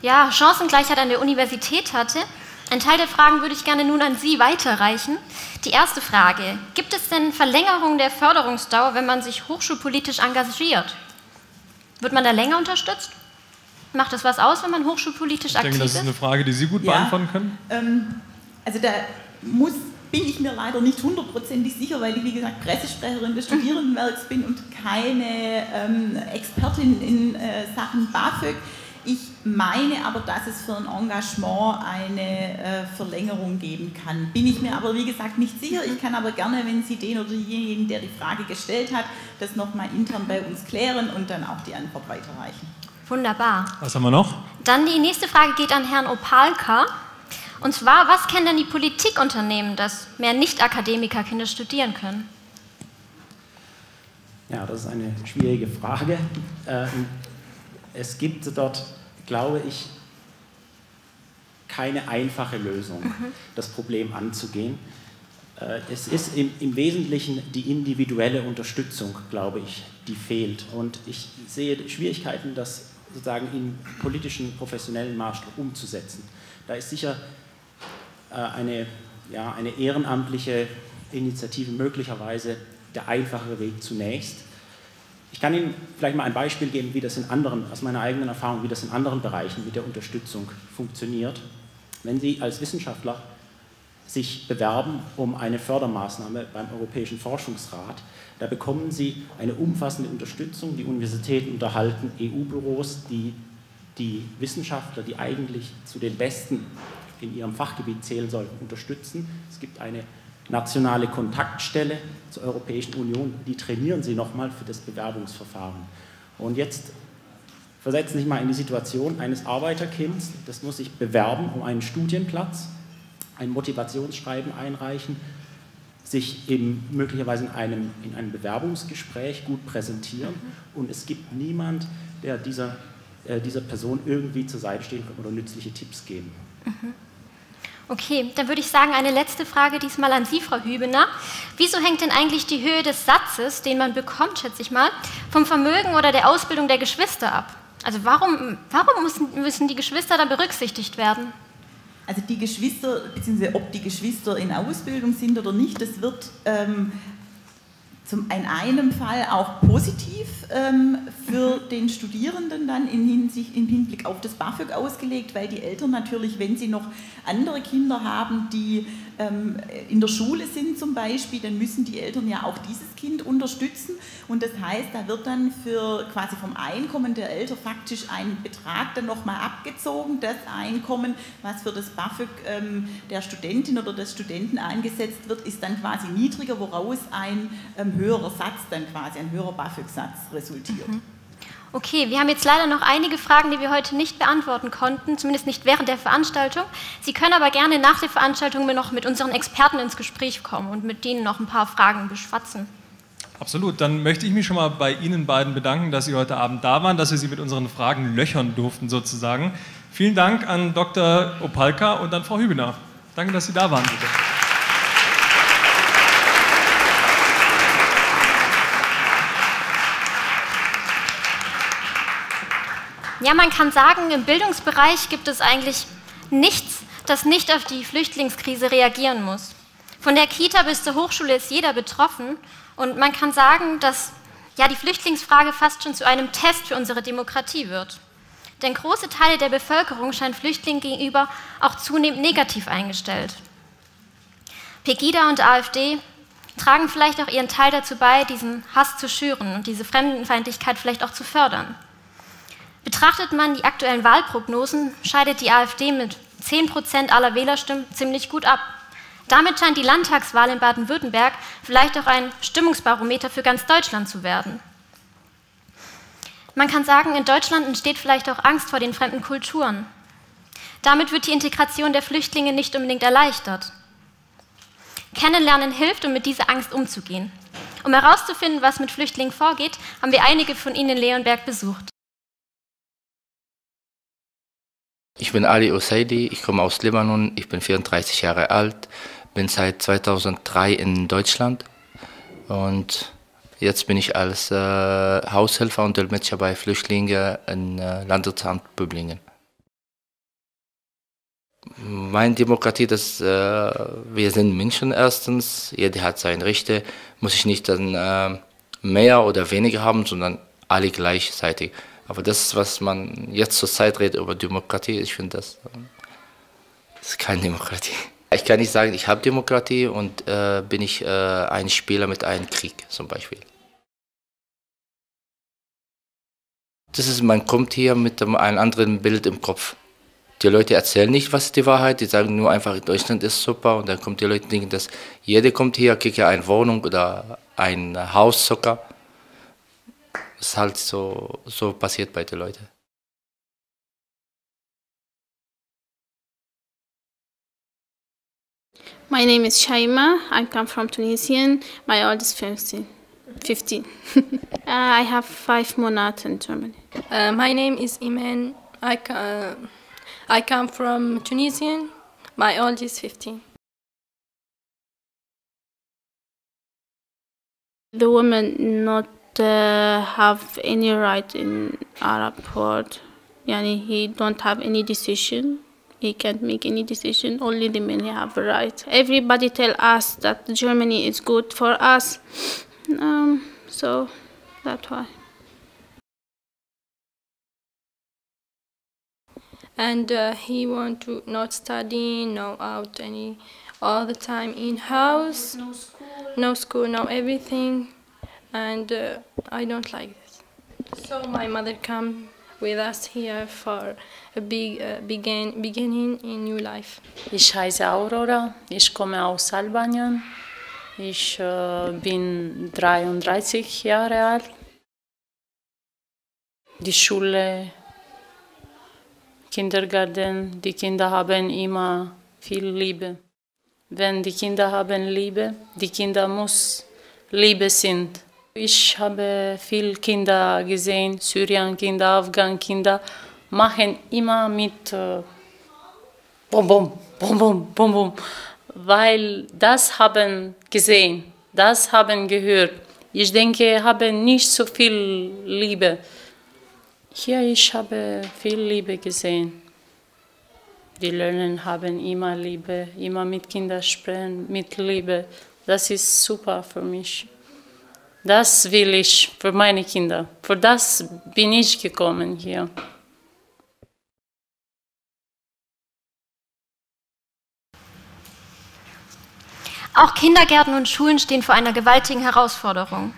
ja, Chancengleichheit an der Universität hatte. Ein Teil der Fragen würde ich gerne nun an Sie weiterreichen. Die erste Frage: Gibt es denn Verlängerung der Förderungsdauer, wenn man sich hochschulpolitisch engagiert? Wird man da länger unterstützt? Macht das was aus, wenn man hochschulpolitisch aktiv ist? Ich denke, das ist eine Frage, die Sie gut beantworten können. Also da bin ich mir leider nicht hundertprozentig sicher, weil ich, wie gesagt, Pressesprecherin des Studierendenwerks bin und keine Expertin in Sachen BAföG. Ich meine aber, dass es für ein Engagement eine Verlängerung geben kann. Bin ich mir aber, wie gesagt, nicht sicher. Ich kann aber gerne, wenn Sie den oder denjenigen, der die Frage gestellt hat, das nochmal intern bei uns klären und dann auch die Antwort weiterreichen. Wunderbar. Was haben wir noch? Dann die nächste Frage geht an Herrn Opalka. Und zwar, was können denn die Politikunternehmen, dass mehr Nicht-Akademiker-Kinder studieren können? Ja, das ist eine schwierige Frage. Es gibt dort, glaube ich, keine einfache Lösung, das Problem anzugehen. Es ist im Wesentlichen die individuelle Unterstützung, glaube ich, die fehlt. Und ich sehe Schwierigkeiten, das sozusagen im politischen, professionellen Maßstab umzusetzen. Da ist sicher eine ehrenamtliche Initiative möglicherweise der einfachere Weg zunächst. Ich kann Ihnen vielleicht mal ein Beispiel geben, wie das in anderen, aus meiner eigenen Erfahrung, wie das in anderen Bereichen mit der Unterstützung funktioniert. Wenn Sie als Wissenschaftler sich bewerben um eine Fördermaßnahme beim Europäischen Forschungsrat, da bekommen Sie eine umfassende Unterstützung. Die Universitäten unterhalten EU-Büros, die Wissenschaftler, die eigentlich zu den Besten in ihrem Fachgebiet zählen sollten, unterstützen. Es gibt eine nationale Kontaktstelle zur Europäischen Union, die trainieren Sie nochmal für das Bewerbungsverfahren. Und jetzt versetzen Sie sich mal in die Situation eines Arbeiterkinds, das muss sich bewerben um einen Studienplatz, ein Motivationsschreiben einreichen, sich eben möglicherweise in einem Bewerbungsgespräch gut präsentieren, und es gibt niemand, der dieser Person irgendwie zur Seite stehen kann oder nützliche Tipps geben. Okay, dann würde ich sagen, eine letzte Frage diesmal an Sie, Frau Hübener. Wieso hängt denn eigentlich die Höhe des Satzes, den man bekommt, schätze ich mal, vom Vermögen oder der Ausbildung der Geschwister ab? Also warum müssen die Geschwister dann berücksichtigt werden? Also die Geschwister, beziehungsweise ob die Geschwister in Ausbildung sind oder nicht, das wird in einem Fall auch positiv für den Studierenden dann im Hinblick auf das BAföG ausgelegt, weil die Eltern natürlich, wenn sie noch andere Kinder haben, die in der Schule sind zum Beispiel, dann müssen die Eltern ja auch dieses Kind unterstützen, und das heißt, da wird dann für quasi vom Einkommen der Eltern faktisch ein Betrag dann nochmal abgezogen, das Einkommen, was für das BAföG der Studentin oder des Studenten eingesetzt wird, ist dann quasi niedriger, woraus ein höherer Satz dann quasi, ein höherer BAföG-Satz resultiert. Okay, wir haben jetzt leider noch einige Fragen, die wir heute nicht beantworten konnten, zumindest nicht während der Veranstaltung. Sie können aber gerne nach der Veranstaltung noch mit unseren Experten ins Gespräch kommen und mit denen noch ein paar Fragen beschwatzen. Absolut, dann möchte ich mich schon mal bei Ihnen beiden bedanken, dass Sie heute Abend da waren, dass wir Sie mit unseren Fragen löchern durften sozusagen. Vielen Dank an Dr. Opalka und an Frau Hübener. Danke, dass Sie da waren. Bitte. Ja, man kann sagen, im Bildungsbereich gibt es eigentlich nichts, das nicht auf die Flüchtlingskrise reagieren muss. Von der Kita bis zur Hochschule ist jeder betroffen, und man kann sagen, dass ja, die Flüchtlingsfrage fast schon zu einem Test für unsere Demokratie wird. Denn große Teile der Bevölkerung scheinen Flüchtlingen gegenüber auch zunehmend negativ eingestellt. Pegida und AfD tragen vielleicht auch ihren Teil dazu bei, diesen Hass zu schüren und diese Fremdenfeindlichkeit vielleicht auch zu fördern. Betrachtet man die aktuellen Wahlprognosen, scheidet die AfD mit 10% aller Wählerstimmen ziemlich gut ab. Damit scheint die Landtagswahl in Baden-Württemberg vielleicht auch ein Stimmungsbarometer für ganz Deutschland zu werden. Man kann sagen, in Deutschland entsteht vielleicht auch Angst vor den fremden Kulturen. Damit wird die Integration der Flüchtlinge nicht unbedingt erleichtert. Kennenlernen hilft, um mit dieser Angst umzugehen. Um herauszufinden, was mit Flüchtlingen vorgeht, haben wir einige von ihnen in Leonberg besucht. Ich bin Ali Oseidi, ich komme aus Libanon, ich bin 34 Jahre alt, bin seit 2003 in Deutschland und jetzt bin ich als Haushilfe und Dolmetscher bei Flüchtlingen im Landesamt Böblingen. Meine Demokratie, dass wir sind Menschen erstens, jeder hat seine Rechte, muss ich nicht dann mehr oder weniger haben, sondern alle gleichzeitig. Aber das, was man jetzt zurzeit redet über Demokratie, ich finde, das ist keine Demokratie. Ich kann nicht sagen, ich habe Demokratie und bin ich ein Spieler mit einem Krieg zum Beispiel. Das ist, man kommt hier mit einem anderen Bild im Kopf. Die Leute erzählen nicht, was die Wahrheit, die sagen nur einfach, Deutschland ist super. Und dann kommen die Leute und denken, dass jeder kommt hier, kriegt ja eine Wohnung oder ein Haus sogar. Das ist halt so passiert bei den Leuten. My name is Shaima. I come from Tunisia. My oldest 15. I have 5 months in Germany. My name is Iman. I come from Tunisia. My oldest 15. The woman not have any right in Arab world. Yani he don't have any decision. He can't make any decision. Only the men have a right. Everybody tell us that Germany is good for us. So that's why. And he want to not study, no out any, all the time in house. No school, no everything. And I don't like this. So my mother come with us here for a big beginning in new life. Ich heiße Aurora, ich komme aus Albanien. Ich bin 33 Jahre alt. Die Schule, Kindergarten, die Kinder haben immer viel Liebe. Wenn die Kinder haben Liebe, die Kinder muss Liebe sind. Ich habe viele Kinder gesehen, Syrien-Kinder, Afghan-Kinder, machen immer mit Bom, Bom, Bom, Bom, Bom, Bom, weil das haben gesehen, das haben gehört. Ich denke, haben nicht so viel Liebe. Hier, ich habe viel Liebe gesehen. Die Lehrer haben immer Liebe, immer mit Kindern sprechen, mit Liebe. Das ist super für mich. Das will ich für meine Kinder. Für das bin ich gekommen hier. Auch Kindergärten und Schulen stehen vor einer gewaltigen Herausforderung.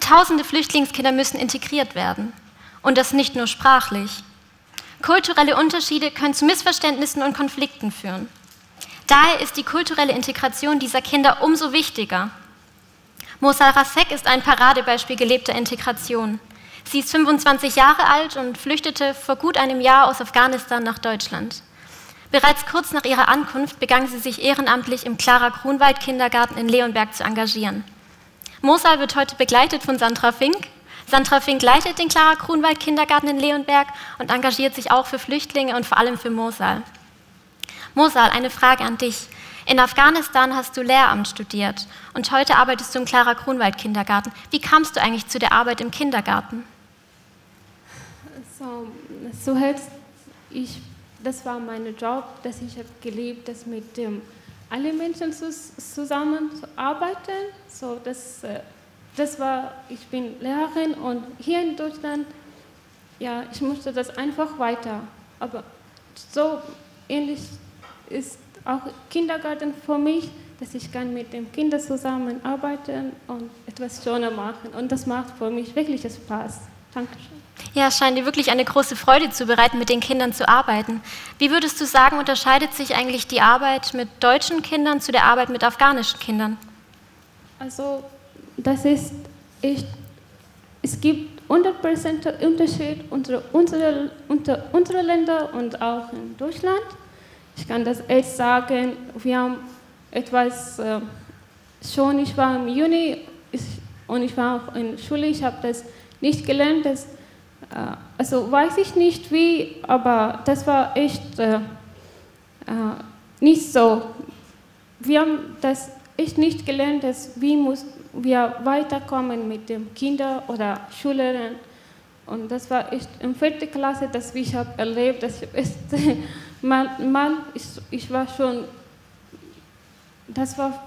Tausende Flüchtlingskinder müssen integriert werden. Und das nicht nur sprachlich. Kulturelle Unterschiede können zu Missverständnissen und Konflikten führen. Daher ist die kulturelle Integration dieser Kinder umso wichtiger. Mursal Rasekh ist ein Paradebeispiel gelebter Integration. Sie ist 25 Jahre alt und flüchtete vor gut einem Jahr aus Afghanistan nach Deutschland. Bereits kurz nach ihrer Ankunft begann sie sich ehrenamtlich im Clara-Kronwald-Kindergarten in Leonberg zu engagieren. Mursal wird heute begleitet von Sandra Fink. Sandra Fink leitet den Clara-Kronwald-Kindergarten in Leonberg und engagiert sich auch für Flüchtlinge und vor allem für Mursal. Mursal, eine Frage an dich. In Afghanistan hast du Lehramt studiert und heute arbeitest du im Clara-Kronwald-Kindergarten. Wie kamst du eigentlich zu der Arbeit im Kindergarten? So helft ich, das war mein Job, dass ich habe gelebt, dass mit allen Menschen zusammen zu arbeiten. So, das war, ich bin Lehrerin und hier in Deutschland, ja, ich musste das einfach weiter. Aber so ähnlich ist auch Kindergarten für mich, dass ich kann mit den Kindern zusammenarbeiten und etwas schöner machen. Und das macht für mich wirklich Spaß. Dankeschön. Ja, es scheint dir wirklich eine große Freude zu bereiten, mit den Kindern zu arbeiten. Wie würdest du sagen, unterscheidet sich eigentlich die Arbeit mit deutschen Kindern zu der Arbeit mit afghanischen Kindern? Also, das ist echt, es gibt 100% Unterschied unter unsere Länder und auch in Deutschland. Ich kann das echt sagen, wir haben etwas schon, ich war im Juni und ich war auch in der Schule, ich habe das nicht gelernt, das, also weiß ich nicht wie, aber das war echt nicht so. Wir haben das echt nicht gelernt, dass wie muss wir weiterkommen mit den Kindern oder Schülerinnen. Und das war echt in 4. Klasse, dass ich habe erlebt, dass ich ich war schon, das war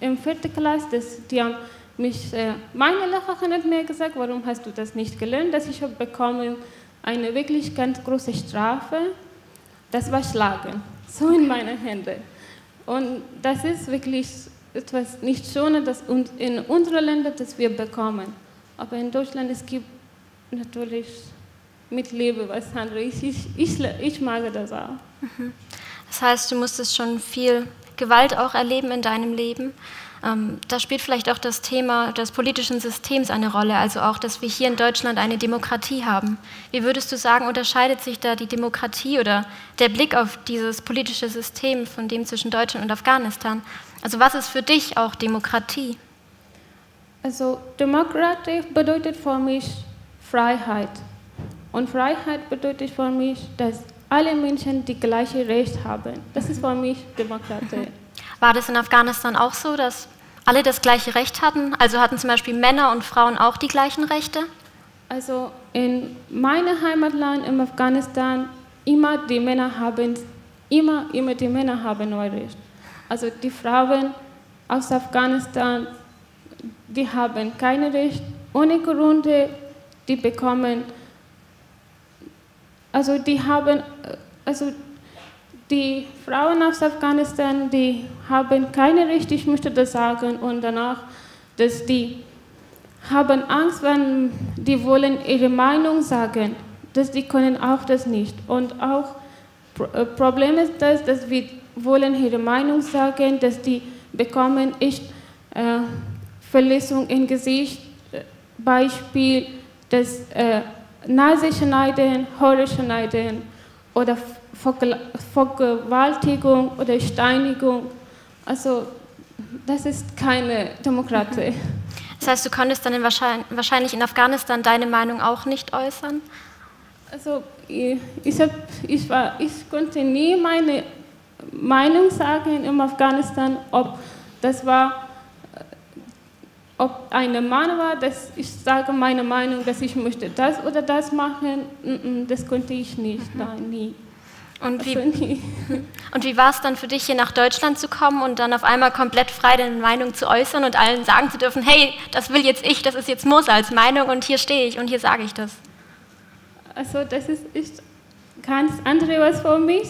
in 4. Klasse, dass die haben mich, meine Lehrerin hat mir gesagt, warum hast du das nicht gelernt, dass ich habe bekommen eine wirklich ganz große Strafe, das war Schlagen, so in meine Hände. Und das ist wirklich etwas nicht Schönes, das in unseren Ländern, das wir bekommen. Aber in Deutschland, es gibt natürlich mit Liebe was anderes. Ich mag das auch. Das heißt, du musstest schon viel Gewalt auch erleben in deinem Leben. Da spielt vielleicht auch das Thema des politischen Systems eine Rolle, also auch, dass wir hier in Deutschland eine Demokratie haben. Wie würdest du sagen, unterscheidet sich da die Demokratie oder der Blick auf dieses politische System von dem zwischen Deutschland und Afghanistan? Also was ist für dich auch Demokratie? Also Demokratie bedeutet für mich Freiheit. Und Freiheit bedeutet für mich, dass alle Menschen die gleiche Recht haben. Das ist für mich Demokratie. War das in Afghanistan auch so, dass alle das gleiche Recht hatten? Also hatten zum Beispiel Männer und Frauen auch die gleichen Rechte? Also in meinem Heimatland, in Afghanistan, immer die Männer haben nur Recht. Also die Frauen aus Afghanistan, die haben kein Recht, ohne Gründe, die bekommen, also die haben, also die Frauen aus Afghanistan, die haben keine Rechte, ich möchte das sagen, und danach, dass die haben Angst, wenn die wollen ihre Meinung sagen, dass die können auch das nicht. Und auch Problem ist das, dass wir wollen ihre Meinung sagen, dass die bekommen echt Verletzung im Gesicht, Beispiel, dass Nase schneiden, Haare schneiden oder Vergewaltigung oder Steinigung. Also das ist keine Demokratie. Das heißt, du konntest dann wahrscheinlich in Afghanistan deine Meinung auch nicht äußern? Also ich konnte nie meine Meinung sagen in Afghanistan, ob das war, ob ein Mann war, dass ich sage meine Meinung, dass ich möchte das oder das machen, das konnte ich nicht, nein, nie. Und wie war es dann für dich, hier nach Deutschland zu kommen und dann auf einmal komplett frei deine Meinung zu äußern und allen sagen zu dürfen, hey, das will jetzt ich, das ist jetzt Mursals Meinung und hier stehe ich und hier sage ich das? Also das ist echt ganz andere was für mich,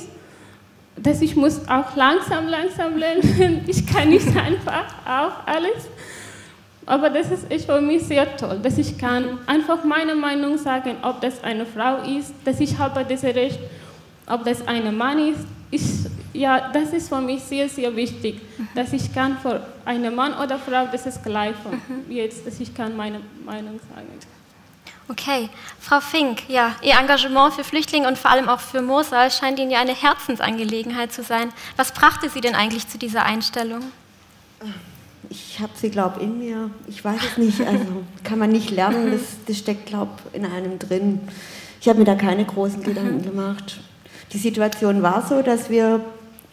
dass ich muss auch langsam lernen, ich kann nicht einfach auch alles, aber das ist echt für mich sehr toll, dass ich kann einfach meine Meinung sagen, ob das eine Frau ist, dass ich habe dieses Recht, ob das ein Mann ist, ja, das ist für mich sehr, sehr wichtig, dass ich kann für einen Mann oder Frau, das ist gleich jetzt, dass ich kann meine Meinung sagen. Okay, Frau Fink, ja, Ihr Engagement für Flüchtlinge und vor allem auch für Mursal scheint Ihnen ja eine Herzensangelegenheit zu sein. Was brachte Sie denn eigentlich zu dieser Einstellung? Ich habe sie, glaube ich, in mir. Ich weiß es nicht, also kann man nicht lernen, das steckt, glaube ich, in einem drin. Ich habe mir da keine großen Gedanken gemacht. Die Situation war so, dass wir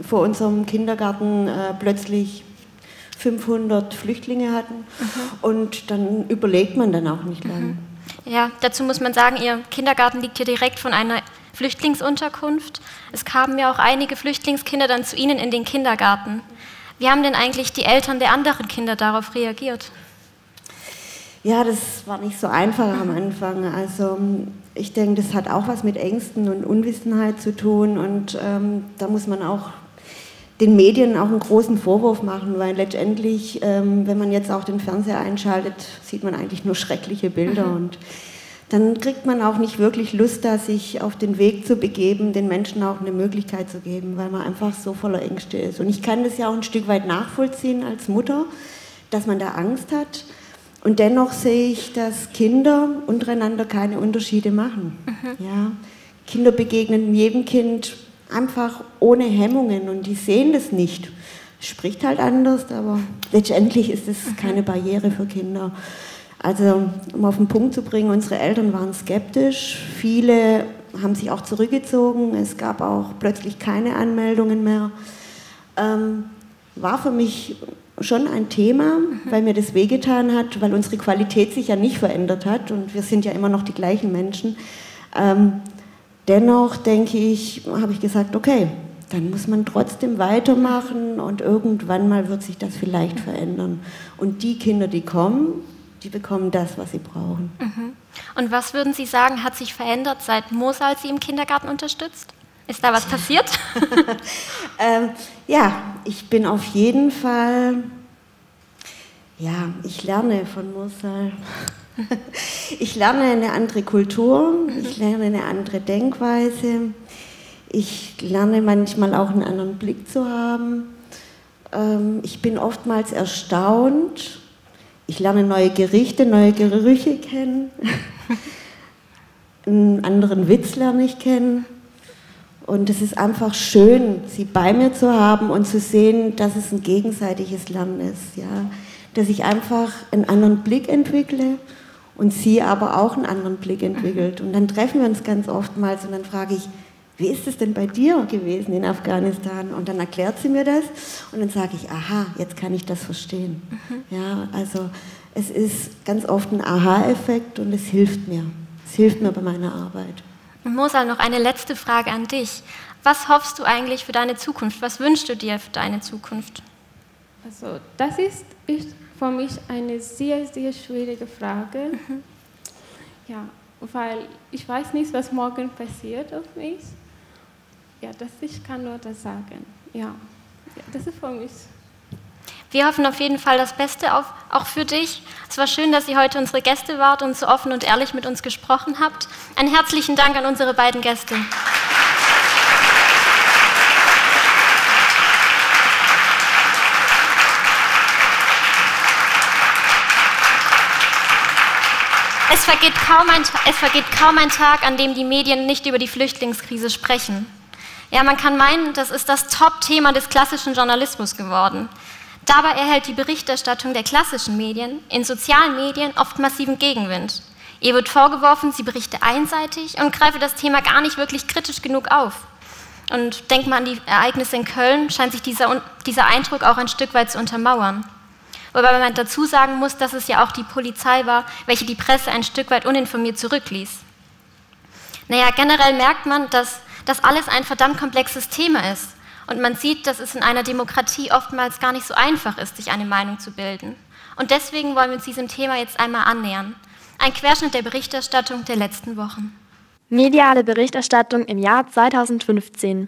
vor unserem Kindergarten plötzlich 500 Flüchtlinge hatten und dann überlegt man dann auch nicht lange. Ja, dazu muss man sagen, Ihr Kindergarten liegt hier direkt von einer Flüchtlingsunterkunft. Es kamen ja auch einige Flüchtlingskinder dann zu Ihnen in den Kindergarten. Wie haben denn eigentlich die Eltern der anderen Kinder darauf reagiert? Ja, das war nicht so einfach am Anfang. Also ich denke, das hat auch was mit Ängsten und Unwissenheit zu tun und da muss man auch den Medien auch einen großen Vorwurf machen, weil letztendlich, wenn man jetzt auch den Fernseher einschaltet, sieht man eigentlich nur schreckliche Bilder. Mhm. Und dann kriegt man auch nicht wirklich Lust, da sich auf den Weg zu begeben, den Menschen auch eine Möglichkeit zu geben, weil man einfach so voller Ängste ist. Und ich kann das ja auch ein Stück weit nachvollziehen als Mutter, dass man da Angst hat. Und dennoch sehe ich, dass Kinder untereinander keine Unterschiede machen. Mhm. Ja, Kinder begegnen jedem Kind einfach ohne Hemmungen und die sehen das nicht. Spricht halt anders, aber letztendlich ist es keine Barriere für Kinder. Also, um auf den Punkt zu bringen, unsere Eltern waren skeptisch, viele haben sich auch zurückgezogen, es gab auch plötzlich keine Anmeldungen mehr. War für mich schon ein Thema, weil mir das wehgetan hat, weil unsere Qualität sich ja nicht verändert hat und wir sind ja immer noch die gleichen Menschen. Dennoch denke ich, habe ich gesagt, okay, dann muss man trotzdem weitermachen und irgendwann mal wird sich das vielleicht verändern. Und die Kinder, die kommen, die bekommen das, was sie brauchen. Mhm. Und was würden Sie sagen, hat sich verändert, seit Mursal Sie im Kindergarten unterstützt? Ist da was passiert? Ja, ich bin auf jeden Fall, ja, ich lerne von Mursal. Ich lerne eine andere Kultur, ich lerne eine andere Denkweise, ich lerne manchmal auch einen anderen Blick zu haben. Ich bin oftmals erstaunt, ich lerne neue Gerichte, neue Gerüche kennen, einen anderen Witz lerne ich kennen. Und es ist einfach schön, sie bei mir zu haben und zu sehen, dass es ein gegenseitiges Lernen ist. Ja? Dass ich einfach einen anderen Blick entwickle. Und sie aber auch einen anderen Blick entwickelt. Und dann treffen wir uns ganz oftmals und dann frage ich, wie ist es denn bei dir gewesen in Afghanistan? Und dann erklärt sie mir das und dann sage ich, aha, jetzt kann ich das verstehen. Mhm. Ja, also es ist ganz oft ein Aha-Effekt und es hilft mir. Es hilft mir bei meiner Arbeit. Mursal, noch eine letzte Frage an dich. Was hoffst du eigentlich für deine Zukunft? Was wünschst du dir für deine Zukunft? Also das ist für mich eine sehr, sehr schwierige Frage. Mhm. Ja, weil ich weiß nicht, was morgen passiert auf mich. Ja, ich kann nur das sagen. Ja, das ist für mich. Wir hoffen auf jeden Fall das Beste auch für dich. Es war schön, dass ihr heute unsere Gäste wart und so offen und ehrlich mit uns gesprochen habt. Einen herzlichen Dank an unsere beiden Gäste. Es vergeht kaum ein Tag, an dem die Medien nicht über die Flüchtlingskrise sprechen. Ja, man kann meinen, das ist das Top-Thema des klassischen Journalismus geworden. Dabei erhält die Berichterstattung der klassischen Medien in sozialen Medien oft massiven Gegenwind. Ihr wird vorgeworfen, sie berichte einseitig und greife das Thema gar nicht wirklich kritisch genug auf. Und denkt man an die Ereignisse in Köln, scheint sich dieser Eindruck auch ein Stück weit zu untermauern. Wobei man dazu sagen muss, dass es ja auch die Polizei war, welche die Presse ein Stück weit uninformiert zurückließ. Naja, generell merkt man, dass das alles ein verdammt komplexes Thema ist. Und man sieht, dass es in einer Demokratie oftmals gar nicht so einfach ist, sich eine Meinung zu bilden. Und deswegen wollen wir uns diesem Thema jetzt einmal annähern. Ein Querschnitt der Berichterstattung der letzten Wochen. Mediale Berichterstattung im Jahr 2015.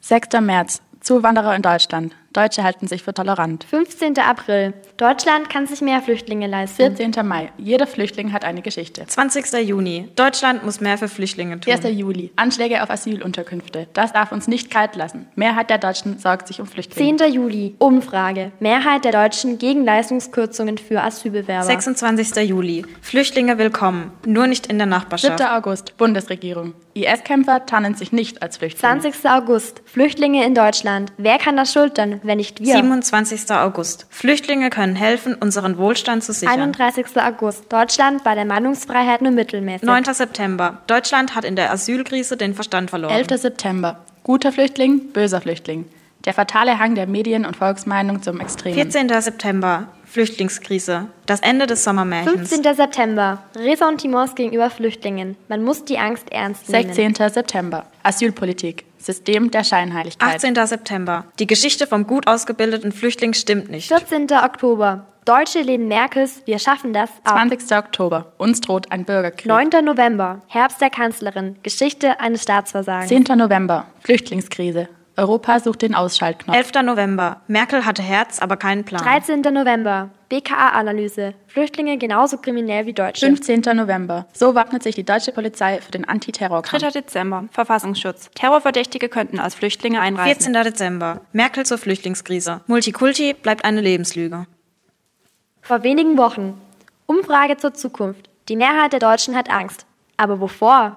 6. März. Zuwanderer in Deutschland. Deutsche halten sich für tolerant. 15. April. Deutschland kann sich mehr Flüchtlinge leisten. 14. Mai. Jeder Flüchtling hat eine Geschichte. 20. Juni. Deutschland muss mehr für Flüchtlinge tun. 1. Juli. Anschläge auf Asylunterkünfte. Das darf uns nicht kalt lassen. Mehrheit der Deutschen sorgt sich um Flüchtlinge. 10. Juli. Umfrage. Mehrheit der Deutschen gegen Leistungskürzungen für Asylbewerber. 26. Juli. Flüchtlinge willkommen. Nur nicht in der Nachbarschaft. 7. August. Bundesregierung. IS-Kämpfer tarnen sich nicht als Flüchtlinge. 20. August. Flüchtlinge in Deutschland. Wer kann das schultern, wenn nicht wir? 27. August. Flüchtlinge können helfen, unseren Wohlstand zu sichern. 31. August. Deutschland bei der Meinungsfreiheit nur mittelmäßig. 9. September. Deutschland hat in der Asylkrise den Verstand verloren. 11. September. Guter Flüchtling, böser Flüchtling. Der fatale Hang der Medien und Volksmeinung zum Extremen. 14. September. Flüchtlingskrise. Das Ende des Sommermärchens. 15. September. Ressentiments gegenüber Flüchtlingen. Man muss die Angst ernst nehmen. 16. September. Asylpolitik. System der Scheinheiligkeit. 18. September. Die Geschichte vom gut ausgebildeten Flüchtling stimmt nicht. 14. Oktober. Deutsche lehnen Merkels, wir schaffen das ab. 20. Oktober. Uns droht ein Bürgerkrieg. 9. November. Herbst der Kanzlerin. Geschichte eines Staatsversagens. 10. November. Flüchtlingskrise. Europa sucht den Ausschaltknopf. 11. November. Merkel hatte Herz, aber keinen Plan. 13. November. BKA-Analyse. Flüchtlinge genauso kriminell wie Deutsche. 15. November. So wappnet sich die deutsche Polizei für den Antiterrorkampf. 3. Dezember. Verfassungsschutz. Terrorverdächtige könnten als Flüchtlinge einreisen. 14. Dezember. Merkel zur Flüchtlingskrise. Multikulti bleibt eine Lebenslüge. Vor wenigen Wochen. Umfrage zur Zukunft. Die Mehrheit der Deutschen hat Angst. Aber wovor?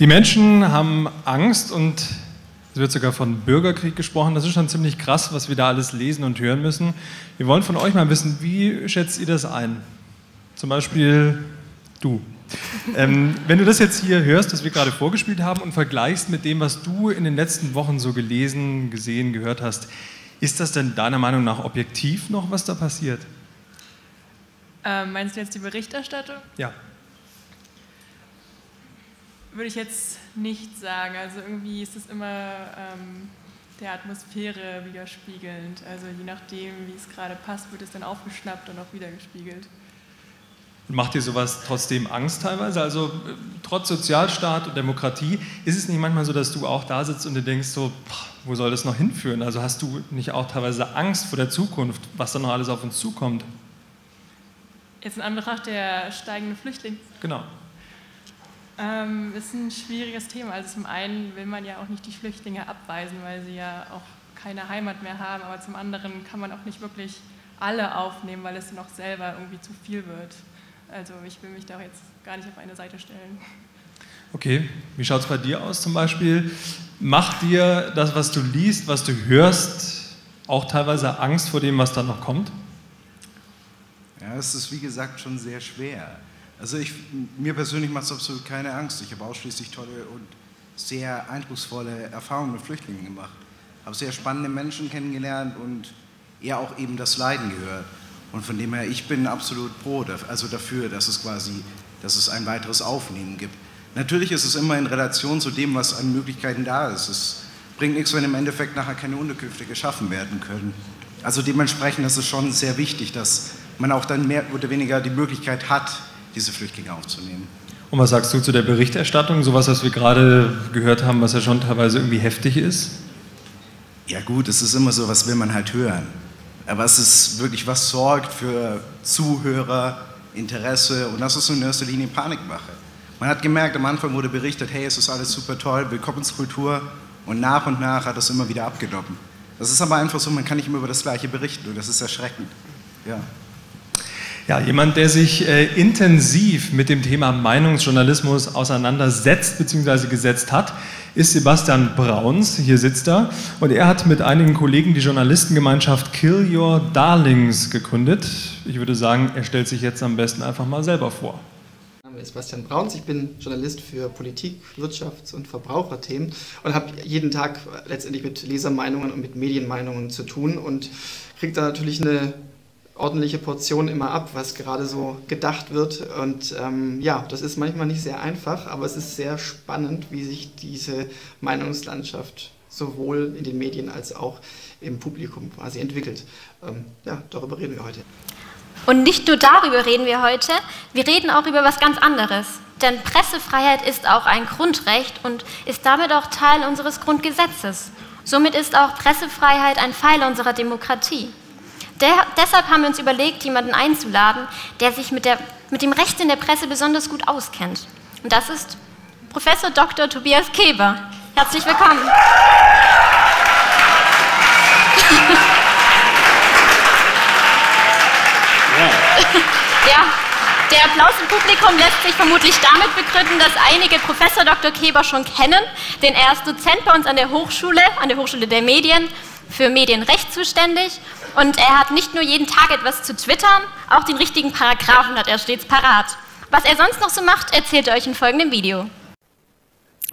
Die Menschen haben Angst und es wird sogar von Bürgerkrieg gesprochen. Das ist schon ziemlich krass, was wir da alles lesen und hören müssen. Wir wollen von euch mal wissen, wie schätzt ihr das ein? Zum Beispiel du. Wenn du das jetzt hier hörst, was wir gerade vorgespielt haben und vergleichst mit dem, was du in den letzten Wochen so gelesen, gesehen, gehört hast, ist das denn deiner Meinung nach objektiv noch, was da passiert? Meinst du jetzt die Berichterstattung? Ja. Würde ich jetzt nicht sagen. Also irgendwie ist es immer der Atmosphäre widerspiegelnd. Also je nachdem, wie es gerade passt, wird es dann aufgeschnappt und auch wiedergespiegelt. Macht dir sowas trotzdem Angst teilweise? Also trotz Sozialstaat und Demokratie ist es nicht manchmal so, dass du auch da sitzt und dir denkst, so, wo soll das noch hinführen? Also hast du nicht auch teilweise Angst vor der Zukunft, was dann noch alles auf uns zukommt? Jetzt in Anbetracht der steigenden Flüchtlinge. Genau. Ist ein schwieriges Thema. Also zum einen will man ja auch nicht die Flüchtlinge abweisen, weil sie ja auch keine Heimat mehr haben, aber zum anderen kann man auch nicht wirklich alle aufnehmen, weil es dann auch selber irgendwie zu viel wird. Also ich will mich da jetzt gar nicht auf eine Seite stellen. Okay, wie schaut es bei dir aus zum Beispiel? Macht dir das, was du liest, was du hörst, auch teilweise Angst vor dem, was da noch kommt? Ja, es ist wie gesagt schon sehr schwer. Also mir persönlich macht es absolut keine Angst. Ich habe ausschließlich tolle und sehr eindrucksvolle Erfahrungen mit Flüchtlingen gemacht. Habe sehr spannende Menschen kennengelernt und eher auch eben das Leiden gehört. Und von dem her, ich bin absolut pro, also dafür, dass es ein weiteres Aufnehmen gibt. Natürlich ist es immer in Relation zu dem, was an Möglichkeiten da ist. Es bringt nichts, wenn im Endeffekt nachher keine Unterkünfte geschaffen werden können. Also dementsprechend ist es schon sehr wichtig, dass man auch dann mehr oder weniger die Möglichkeit hat, diese Flüchtlinge aufzunehmen. Und was sagst du zu der Berichterstattung? Sowas, was wir gerade gehört haben, was ja schon teilweise irgendwie heftig ist? Ja gut, es ist immer so, was will man halt hören. Aber es ist wirklich, was sorgt für Zuhörer, Interesse und das ist in erster Linie Panikmache. Man hat gemerkt, am Anfang wurde berichtet, hey, es ist alles super toll, Willkommenskultur und nach hat es immer wieder abgenommen. Das ist aber einfach so, man kann nicht immer über das Gleiche berichten und das ist erschreckend. Ja. Ja, jemand, der sich intensiv mit dem Thema Meinungsjournalismus auseinandersetzt bzw. gesetzt hat, ist Sebastian Brauns, hier sitzt er, und er hat mit einigen Kollegen die Journalistengemeinschaft Kill Your Darlings gegründet. Ich würde sagen, er stellt sich jetzt am besten einfach mal selber vor. Mein Name ist Sebastian Brauns, ich bin Journalist für Politik, Wirtschafts- und Verbraucherthemen und habe jeden Tag letztendlich mit Lesermeinungen und mit Medienmeinungen zu tun und kriege da natürlich eine ordentliche Portionen immer ab, was gerade so gedacht wird und ja, das ist manchmal nicht sehr einfach, aber es ist sehr spannend, wie sich diese Meinungslandschaft sowohl in den Medien als auch im Publikum quasi entwickelt. Ja, darüber reden wir heute. Und nicht nur darüber reden wir heute, wir reden auch über was ganz anderes, denn Pressefreiheit ist auch ein Grundrecht und ist damit auch Teil unseres Grundgesetzes. Somit ist auch Pressefreiheit ein Pfeiler unserer Demokratie. Deshalb haben wir uns überlegt, jemanden einzuladen, der sich mit dem Recht in der Presse besonders gut auskennt. Und das ist Professor Dr. Tobias Keber. Herzlich willkommen. Ja, der Applaus im Publikum lässt sich vermutlich damit begründen, dass einige Professor Dr. Keber schon kennen, denn er ist Dozent bei uns an der Hochschule der Medien, für Medienrecht zuständig und er hat nicht nur jeden Tag etwas zu twittern, auch den richtigen Paragraphen hat er stets parat. Was er sonst noch so macht, erzählt er euch in folgendem Video.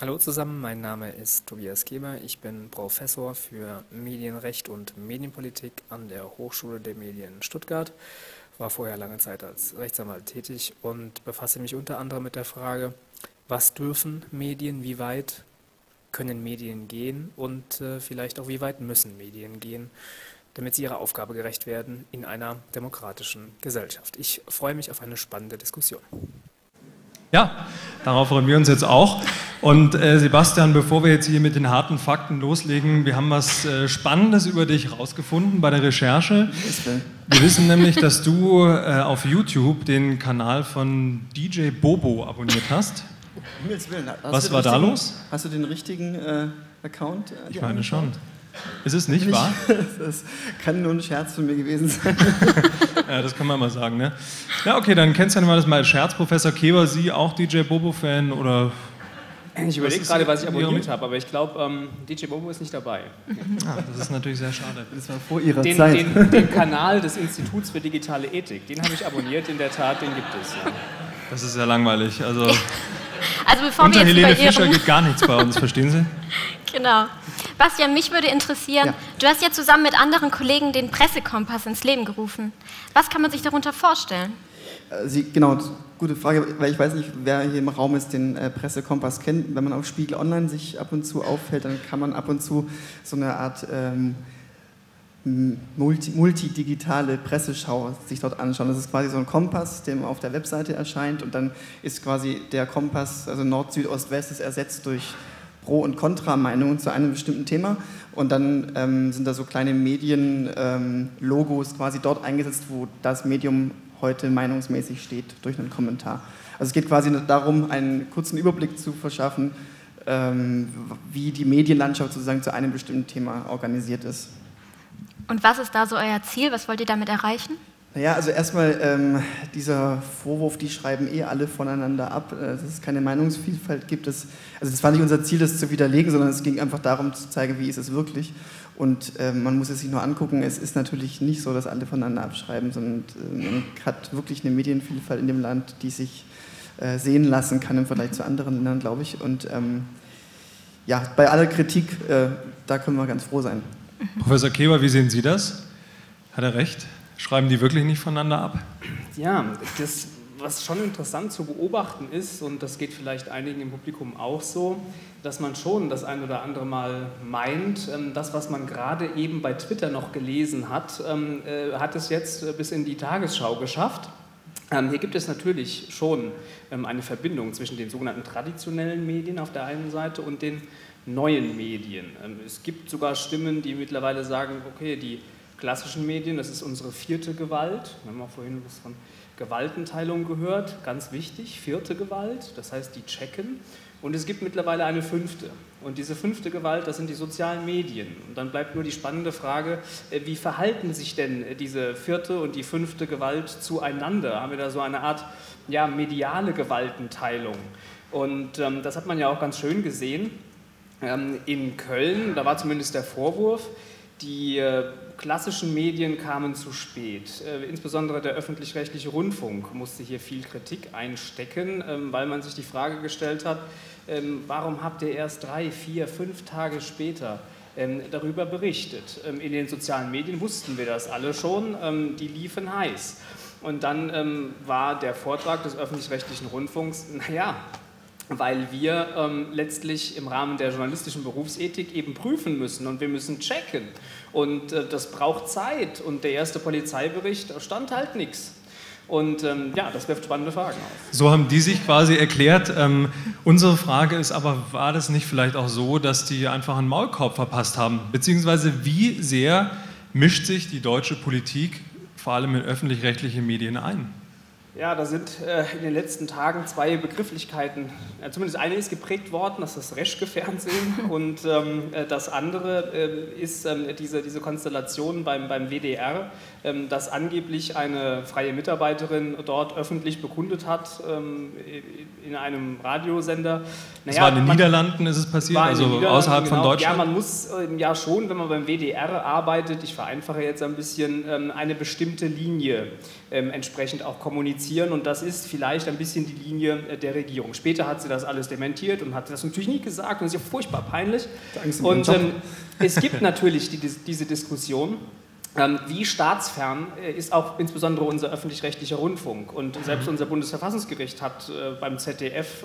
Hallo zusammen, mein Name ist Tobias Keber, ich bin Professor für Medienrecht und Medienpolitik an der Hochschule der Medien Stuttgart, war vorher lange Zeit als Rechtsanwalt tätig und befasse mich unter anderem mit der Frage, was dürfen Medien, wie weit können Medien gehen und vielleicht auch wie weit müssen Medien gehen, damit sie ihrer Aufgabe gerecht werden in einer demokratischen Gesellschaft. Ich freue mich auf eine spannende Diskussion. Ja, darauf freuen wir uns jetzt auch. Und Sebastian, bevor wir jetzt hier mit den harten Fakten loslegen, wir haben was Spannendes über dich rausgefunden bei der Recherche. Wir wissen nämlich, dass du auf YouTube den Kanal von DJ Bobo abonniert hast. Um Himmels Willen, was war da los? Hast du den richtigen Account? Ich meine schon. Ist es nicht wahr? Das kann nur ein Scherz von mir gewesen sein. Ja, das kann man mal sagen, ne? Ja, okay, dann kennst du ja mal das mal als Scherz. Professor Keber, Sie auch DJ Bobo-Fan oder... Ich überlege gerade, was ich abonniert habe, aber ich glaube, DJ Bobo ist nicht dabei. Ah, das ist natürlich sehr schade. Das war vor Ihrer Zeit. Den Kanal des Instituts für digitale Ethik, den habe ich abonniert, in der Tat, den gibt es. Ja. Das ist ja langweilig. Also bevor unter wir jetzt Helene Fischer geht gar nichts bei uns, verstehen Sie? Genau. Bastian, mich würde interessieren, ja. Du hast ja zusammen mit anderen Kollegen den Pressekompass ins Leben gerufen. Was kann man sich darunter vorstellen? Genau, gute Frage, weil ich weiß nicht, wer hier im Raum ist, den Pressekompass kennt. Wenn man auf Spiegel Online sich ab und zu auffällt, dann kann man ab und zu so eine Art multidigitale Presseschau sich dort anschauen. Das ist quasi so ein Kompass, der auf der Webseite erscheint und dann ist quasi der Kompass, also Nord, Süd, Ost, West, ist ersetzt durch Pro- und Kontra-Meinungen zu einem bestimmten Thema und dann sind da so kleine Medien-Logos quasi dort eingesetzt, wo das Medium heute meinungsmäßig steht, durch einen Kommentar. Also es geht quasi darum, einen kurzen Überblick zu verschaffen, wie die Medienlandschaft sozusagen zu einem bestimmten Thema organisiert ist. Und was ist da so euer Ziel? Was wollt ihr damit erreichen? Naja, also erstmal dieser Vorwurf, die schreiben alle voneinander ab, dass es keine Meinungsvielfalt gibt. Das war nicht unser Ziel, das zu widerlegen, sondern es ging einfach darum zu zeigen, wie ist es wirklich. Und man muss es sich nur angucken, es ist natürlich nicht so, dass alle voneinander abschreiben, sondern man hat wirklich eine Medienvielfalt in dem Land, die sich sehen lassen kann im Vergleich zu anderen Ländern, glaube ich. Und ja, bei aller Kritik, da können wir ganz froh sein. Professor Keber, wie sehen Sie das? Hat er recht? Schreiben die wirklich nicht voneinander ab? Ja, das, was schon interessant zu beobachten ist, und das geht vielleicht einigen im Publikum auch so, dass man schon das ein oder andere Mal meint, das, was man gerade eben bei Twitter noch gelesen hat, hat es jetzt bis in die Tagesschau geschafft. Hier gibt es natürlich schon eine Verbindung zwischen den sogenannten traditionellen Medien auf der einen Seite und den neuen Medien. Es gibt sogar Stimmen, die mittlerweile sagen, okay, die klassischen Medien, das ist unsere vierte Gewalt. Wir haben auch vorhin was von Gewaltenteilung gehört, ganz wichtig, vierte Gewalt, das heißt, die checken. Und es gibt mittlerweile eine fünfte. Und diese fünfte Gewalt, das sind die sozialen Medien. Und dann bleibt nur die spannende Frage, wie verhalten sich denn diese vierte und die fünfte Gewalt zueinander? Haben wir da so eine Art, ja, mediale Gewaltenteilung? Und das hat man ja auch ganz schön gesehen in Köln. Da war zumindest der Vorwurf, die klassischen Medien kamen zu spät. Insbesondere der öffentlich-rechtliche Rundfunk musste hier viel Kritik einstecken, weil man sich die Frage gestellt hat, warum habt ihr erst 3, 4, 5 Tage später darüber berichtet? In den sozialen Medien wussten wir das alle schon, die liefen heiß. Und dann war der Vortrag des öffentlich-rechtlichen Rundfunks, naja, weil wir letztlich im Rahmen der journalistischen Berufsethik eben prüfen müssen und wir müssen checken. Und das braucht Zeit und der erste Polizeibericht stand halt nichts. Und ja, das wirft spannende Fragen auf. So haben die sich quasi erklärt. Unsere Frage ist aber, war das nicht vielleicht auch so, dass die einfach einen Maulkorb verpasst haben? Beziehungsweise wie sehr mischt sich die deutsche Politik vor allem in öffentlich-rechtliche Medien ein? Ja, da sind in den letzten Tagen zwei Begrifflichkeiten, zumindest eine ist geprägt worden, das ist das Reschke-Fernsehen und das andere ist diese Konstellation beim WDR, dass angeblich eine freie Mitarbeiterin dort öffentlich bekundet hat in einem Radiosender. Das war in den Niederlanden, ist es passiert, also außerhalb von Deutschland? Ja, man muss ja schon, wenn man beim WDR arbeitet, ich vereinfache jetzt ein bisschen, eine bestimmte Linie entsprechend auch kommunizieren. Und das ist vielleicht ein bisschen die Linie der Regierung. Später hat sie das alles dementiert und hat das natürlich nicht gesagt und es ist ja furchtbar peinlich. Und es gibt natürlich diese Diskussion, wie staatsfern ist auch insbesondere unser öffentlich-rechtlicher Rundfunk. Und selbst unser Bundesverfassungsgericht hat beim ZDF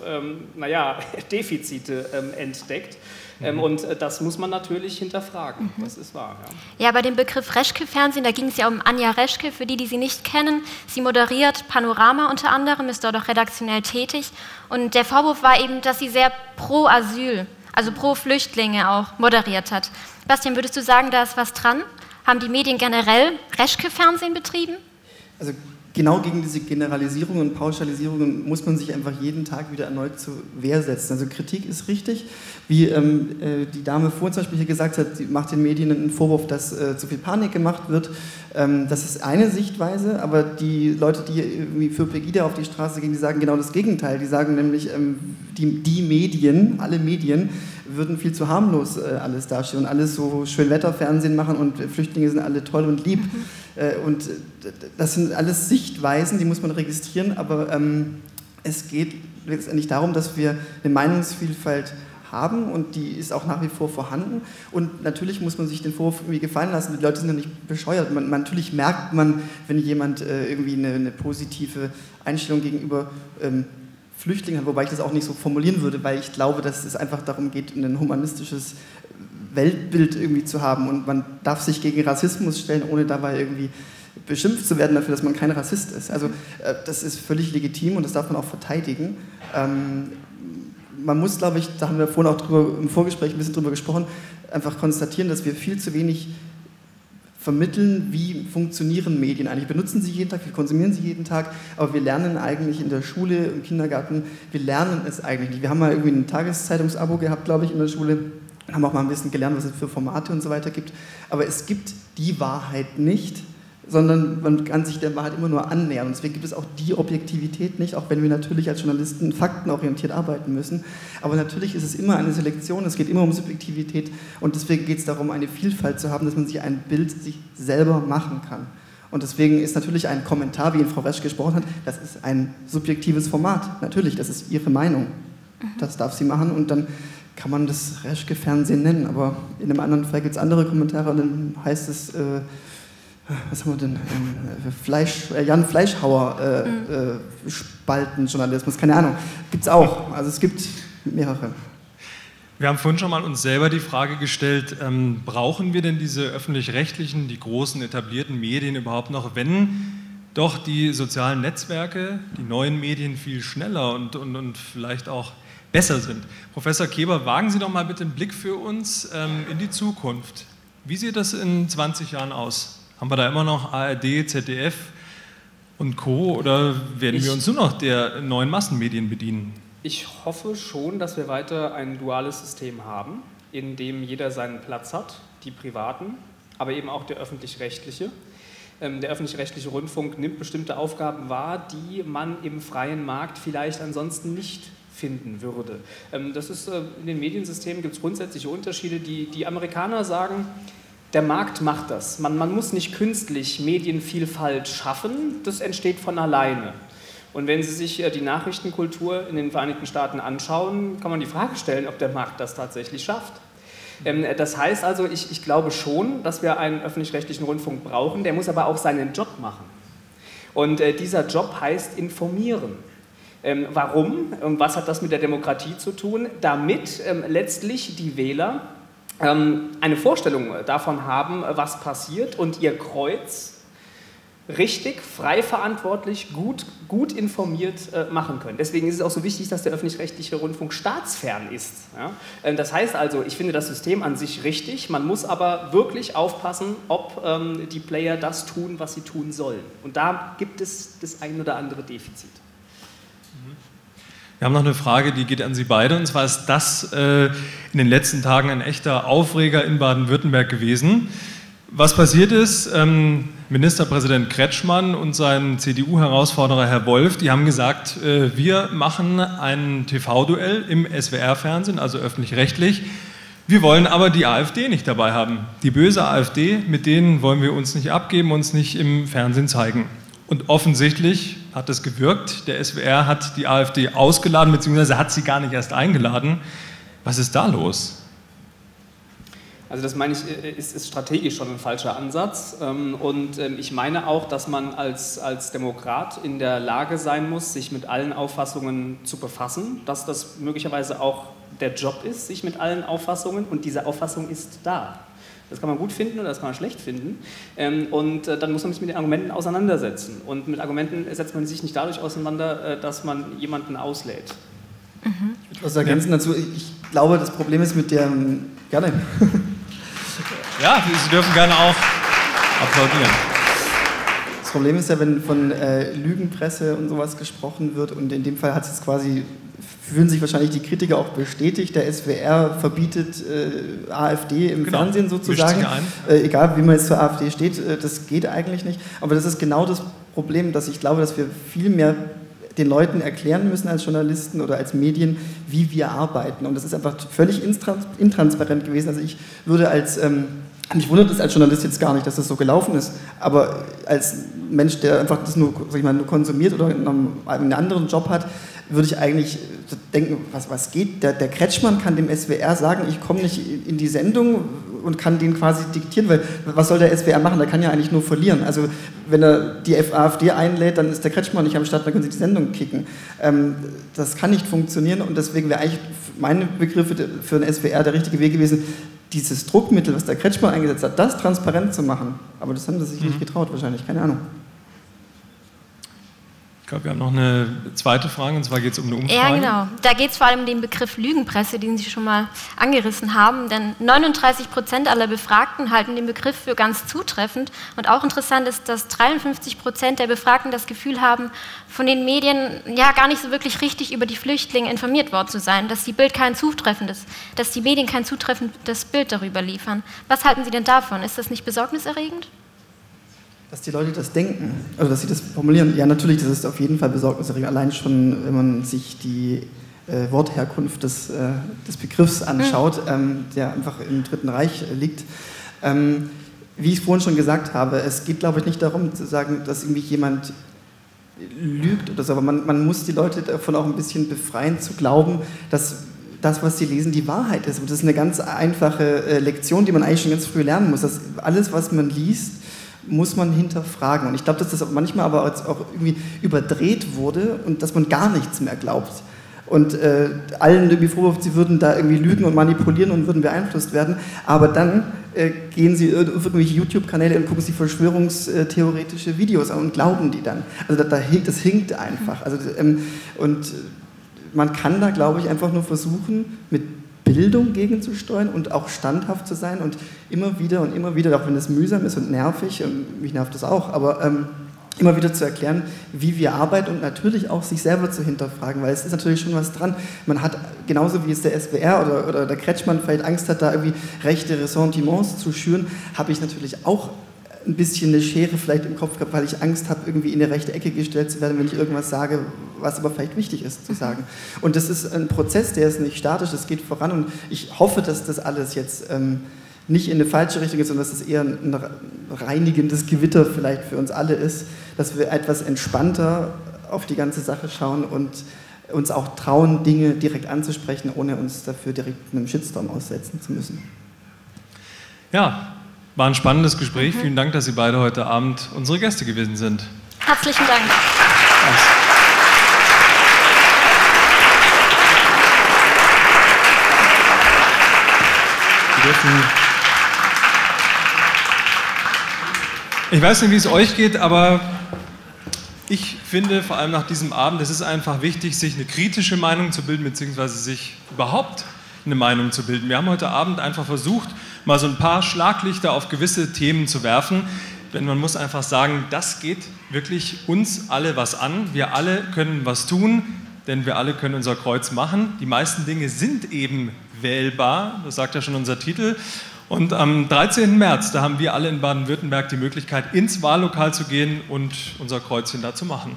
Defizite entdeckt. Und das muss man natürlich hinterfragen, das ist wahr. Ja, bei dem Begriff Reschke-Fernsehen, da ging es ja um Anja Reschke, für die, die sie nicht kennen. Sie moderiert Panorama unter anderem, ist dort auch redaktionell tätig. Und der Vorwurf war eben, dass sie sehr pro Asyl, also pro Flüchtlinge auch moderiert hat. Sebastian, würdest du sagen, da ist was dran? Haben die Medien generell Reschke-Fernsehen betrieben? Also genau gegen diese Generalisierungen und Pauschalisierungen muss man sich einfach jeden Tag wieder erneut zur Wehr setzen. Also Kritik ist richtig, wie die Dame vor uns zum Beispiel hier gesagt hat, sie macht den Medien einen Vorwurf, dass zu viel Panik gemacht wird. Das ist eine Sichtweise, aber die Leute, die irgendwie für Pegida auf die Straße gehen, die sagen genau das Gegenteil. Die sagen nämlich, die Medien, alle Medien, würden viel zu harmlos alles darstellen und alles so schön Wetterfernsehen machen und Flüchtlinge sind alle toll und lieb. Und das sind alles Sichtweisen, die muss man registrieren, aber es geht letztendlich darum, dass wir eine Meinungsvielfalt haben und die ist auch nach wie vor vorhanden und natürlich muss man sich den Vorwurf irgendwie gefallen lassen, die Leute sind ja nicht bescheuert, natürlich merkt man, wenn jemand irgendwie eine positive Einstellung gegenüber Flüchtlingen hat, wobei ich das auch nicht so formulieren würde, weil ich glaube, dass es einfach darum geht, ein humanistisches Weltbild irgendwie zu haben und man darf sich gegen Rassismus stellen, ohne dabei irgendwie beschimpft zu werden dafür, dass man kein Rassist ist. Also das ist völlig legitim und das darf man auch verteidigen. Man muss, glaube ich, da haben wir vorhin auch drüber, im Vorgespräch ein bisschen drüber gesprochen, einfach konstatieren, dass wir viel zu wenig vermitteln, wie funktionieren Medien eigentlich. Benutzen sie jeden Tag, wir konsumieren sie jeden Tag, aber wir lernen eigentlich in der Schule, im Kindergarten, wir lernen es eigentlich nicht. Wir haben mal irgendwie ein Tageszeitungsabo gehabt, glaube ich, in der Schule, haben auch mal ein bisschen gelernt, was es für Formate und so weiter gibt, aber es gibt die Wahrheit nicht, sondern man kann sich der Wahrheit immer nur annähern. Und deswegen gibt es auch die Objektivität nicht, auch wenn wir natürlich als Journalisten faktenorientiert arbeiten müssen. Aber natürlich ist es immer eine Selektion, es geht immer um Subjektivität und deswegen geht es darum, eine Vielfalt zu haben, dass man sich ein Bild sich selber machen kann. Und deswegen ist natürlich ein Kommentar, wie ihn Frau Resch gesprochen hat, das ist ein subjektives Format. Natürlich, das ist ihre Meinung. Das darf sie machen und dann kann man das Reschke-Fernsehen nennen. Aber in einem anderen Fall gibt es andere Kommentare und dann heißt es... was haben wir denn? Jan Fleischhauer Spaltenjournalismus, keine Ahnung. Gibt es auch. Also es gibt mehrere. Wir haben vorhin schon mal uns selber die Frage gestellt, brauchen wir denn diese öffentlich-rechtlichen, die großen etablierten Medien überhaupt noch, wenn doch die sozialen Netzwerke, die neuen Medien viel schneller und vielleicht auch besser sind? Professor Keber, wagen Sie doch mal bitte einen Blick für uns in die Zukunft. Wie sieht das in 20 Jahren aus? Haben wir da immer noch ARD, ZDF und Co. oder werden wir uns nur noch der neuen Massenmedien bedienen? Ich hoffe schon, dass wir weiter ein duales System haben, in dem jeder seinen Platz hat, die Privaten, aber eben auch der Öffentlich-Rechtliche. Der öffentlich-rechtliche Rundfunk nimmt bestimmte Aufgaben wahr, die man im freien Markt vielleicht ansonsten nicht finden würde. Das ist, in den Mediensystemen gibt es grundsätzliche Unterschiede. Die Amerikaner sagen, der Markt macht das. Man muss nicht künstlich Medienvielfalt schaffen, das entsteht von alleine. Und wenn Sie sich die Nachrichtenkultur in den Vereinigten Staaten anschauen, kann man die Frage stellen, ob der Markt das tatsächlich schafft. Das heißt also, ich glaube schon, dass wir einen öffentlich-rechtlichen Rundfunk brauchen, der muss aber auch seinen Job machen. Und dieser Job heißt informieren. Warum? Was hat das mit der Demokratie zu tun? Damit letztlich die Wähler eine Vorstellung davon haben, was passiert und ihr Kreuz richtig, frei verantwortlich, gut informiert machen können. Deswegen ist es auch so wichtig, dass der öffentlich-rechtliche Rundfunk staatsfern ist. Ja? Das heißt also, ich finde das System an sich richtig, man muss aber wirklich aufpassen, ob die Player das tun, was sie tun sollen. Und da gibt es das ein oder andere Defizit. Wir haben noch eine Frage, die geht an Sie beide, und zwar ist das in den letzten Tagen ein echter Aufreger in Baden-Württemberg gewesen. Was passiert ist, Ministerpräsident Kretschmann und sein CDU-Herausforderer Herr Wolf, die haben gesagt, wir machen ein TV-Duell im SWR-Fernsehen, also öffentlich-rechtlich. Wir wollen aber die AfD nicht dabei haben. Die böse AfD, mit denen wollen wir uns nicht abgeben, uns nicht im Fernsehen zeigen. Und offensichtlich hat das gewirkt. Der SWR hat die AfD ausgeladen, beziehungsweise hat sie gar nicht erst eingeladen. Was ist da los? Also das meine ich, ist strategisch schon ein falscher Ansatz. Und ich meine auch, dass man als Demokrat in der Lage sein muss, sich mit allen Auffassungen zu befassen, dass das möglicherweise auch der Job ist, sich mit allen Auffassungen, und diese Auffassung ist da. Das kann man gut finden oder das kann man schlecht finden. Und dann muss man sich mit den Argumenten auseinandersetzen. Und mit Argumenten setzt man sich nicht dadurch auseinander, dass man jemanden auslädt. Mhm. Ich würde was ergänzen dazu. Ich glaube, das Problem ist mit der... Gerne. Ja, Sie dürfen gerne auch applaudieren. Das Problem ist ja, wenn von Lügenpresse und sowas gesprochen wird, und in dem Fall hat es quasi... fühlen sich wahrscheinlich die Kritiker auch bestätigt. Der SWR verbietet AfD im Fernsehen sozusagen. Egal, wie man jetzt zur AfD steht, das geht eigentlich nicht. Aber das ist genau das Problem, dass ich glaube, dass wir viel mehr den Leuten erklären müssen als Journalisten oder als Medien, wie wir arbeiten. Und das ist einfach völlig intransparent gewesen. Also ich würde als... mich wundert es als Journalist jetzt gar nicht, dass das so gelaufen ist, aber als Mensch, der einfach das nur, sag ich mal, nur konsumiert oder einen anderen Job hat, würde ich eigentlich denken, was geht? Der Kretschmann kann dem SWR sagen, ich komme nicht in die Sendung, und kann den quasi diktieren, weil was soll der SWR machen? Der kann ja eigentlich nur verlieren. Also wenn er die AfD einlädt, dann ist der Kretschmann nicht am Start, dann können sie die Sendung kicken. Das kann nicht funktionieren, und deswegen wäre eigentlich meine Begriffe für den SWR der richtige Weg gewesen, dieses Druckmittel, was der Kretschmann eingesetzt hat, das transparent zu machen. Aber das haben sie sich nicht getraut wahrscheinlich, keine Ahnung. Ich glaube, wir haben noch eine zweite Frage, und zwar geht es um eine Umfrage. Ja, genau. Da geht es vor allem um den Begriff Lügenpresse, den Sie schon mal angerissen haben. Denn 39% aller Befragten halten den Begriff für ganz zutreffend. Und auch interessant ist, dass 53% der Befragten das Gefühl haben, von den Medien ja gar nicht so wirklich richtig über die Flüchtlinge informiert worden zu sein, dass die Medien kein zutreffendes Bild darüber liefern. Was halten Sie denn davon? Ist das nicht besorgniserregend? Dass die Leute das denken, also dass sie das formulieren. Ja, natürlich, das ist auf jeden Fall besorgniserregend. Allein schon, wenn man sich die Wortherkunft des Begriffs anschaut, der einfach im Dritten Reich liegt. Wie ich es vorhin schon gesagt habe, es geht, glaube ich, nicht darum zu sagen, dass irgendwie jemand lügt oder so, aber man muss die Leute davon auch ein bisschen befreien, zu glauben, dass das, was sie lesen, die Wahrheit ist. Und das ist eine ganz einfache Lektion, die man eigentlich schon ganz früh lernen muss, dass alles, was man liest, muss man hinterfragen. Und ich glaube, dass das manchmal aber auch irgendwie überdreht wurde und dass man gar nichts mehr glaubt. Und allen irgendwie vorwirft, sie würden da irgendwie lügen und manipulieren und würden beeinflusst werden. Aber dann gehen sie auf irgendwelche YouTube-Kanäle und gucken sich verschwörungstheoretische Videos an und glauben die dann. Also das hinkt einfach. Also, und man kann da, glaube ich, einfach nur versuchen, mit Bildung gegenzusteuern und auch standhaft zu sein und immer wieder, auch wenn es mühsam ist und nervig, und mich nervt das auch, aber immer wieder zu erklären, wie wir arbeiten, und natürlich auch sich selber zu hinterfragen, weil es ist natürlich schon was dran. Man hat, genauso wie es der SWR oder der Kretschmann vielleicht Angst hat, da irgendwie rechte Ressentiments zu schüren, habe ich natürlich auch ein bisschen eine Schere vielleicht im Kopf gehabt, weil ich Angst habe, irgendwie in eine rechte Ecke gestellt zu werden, wenn ich irgendwas sage, was aber vielleicht wichtig ist zu sagen. Und das ist ein Prozess, der ist nicht statisch, das geht voran, und ich hoffe, dass das alles jetzt nicht in eine falsche Richtung geht, sondern dass es eher ein reinigendes Gewitter vielleicht für uns alle ist, dass wir etwas entspannter auf die ganze Sache schauen und uns auch trauen, Dinge direkt anzusprechen, ohne uns dafür direkt einem Shitstorm aussetzen zu müssen. Ja, war ein spannendes Gespräch. Mhm. Vielen Dank, dass Sie beide heute Abend unsere Gäste gewesen sind. Herzlichen Dank. Ich weiß nicht, wie es euch geht, aber ich finde, vor allem nach diesem Abend, es ist einfach wichtig, sich eine kritische Meinung zu bilden, beziehungsweise sich überhaupt eine Meinung zu bilden. Wir haben heute Abend einfach versucht, mal so ein paar Schlaglichter auf gewisse Themen zu werfen, denn man muss einfach sagen, das geht wirklich uns alle was an. Wir alle können was tun, denn wir alle können unser Kreuz machen. Die meisten Dinge sind eben wählbar, das sagt ja schon unser Titel. Und am 13. März, da haben wir alle in Baden-Württemberg die Möglichkeit, ins Wahllokal zu gehen und unser Kreuzchen da zu machen.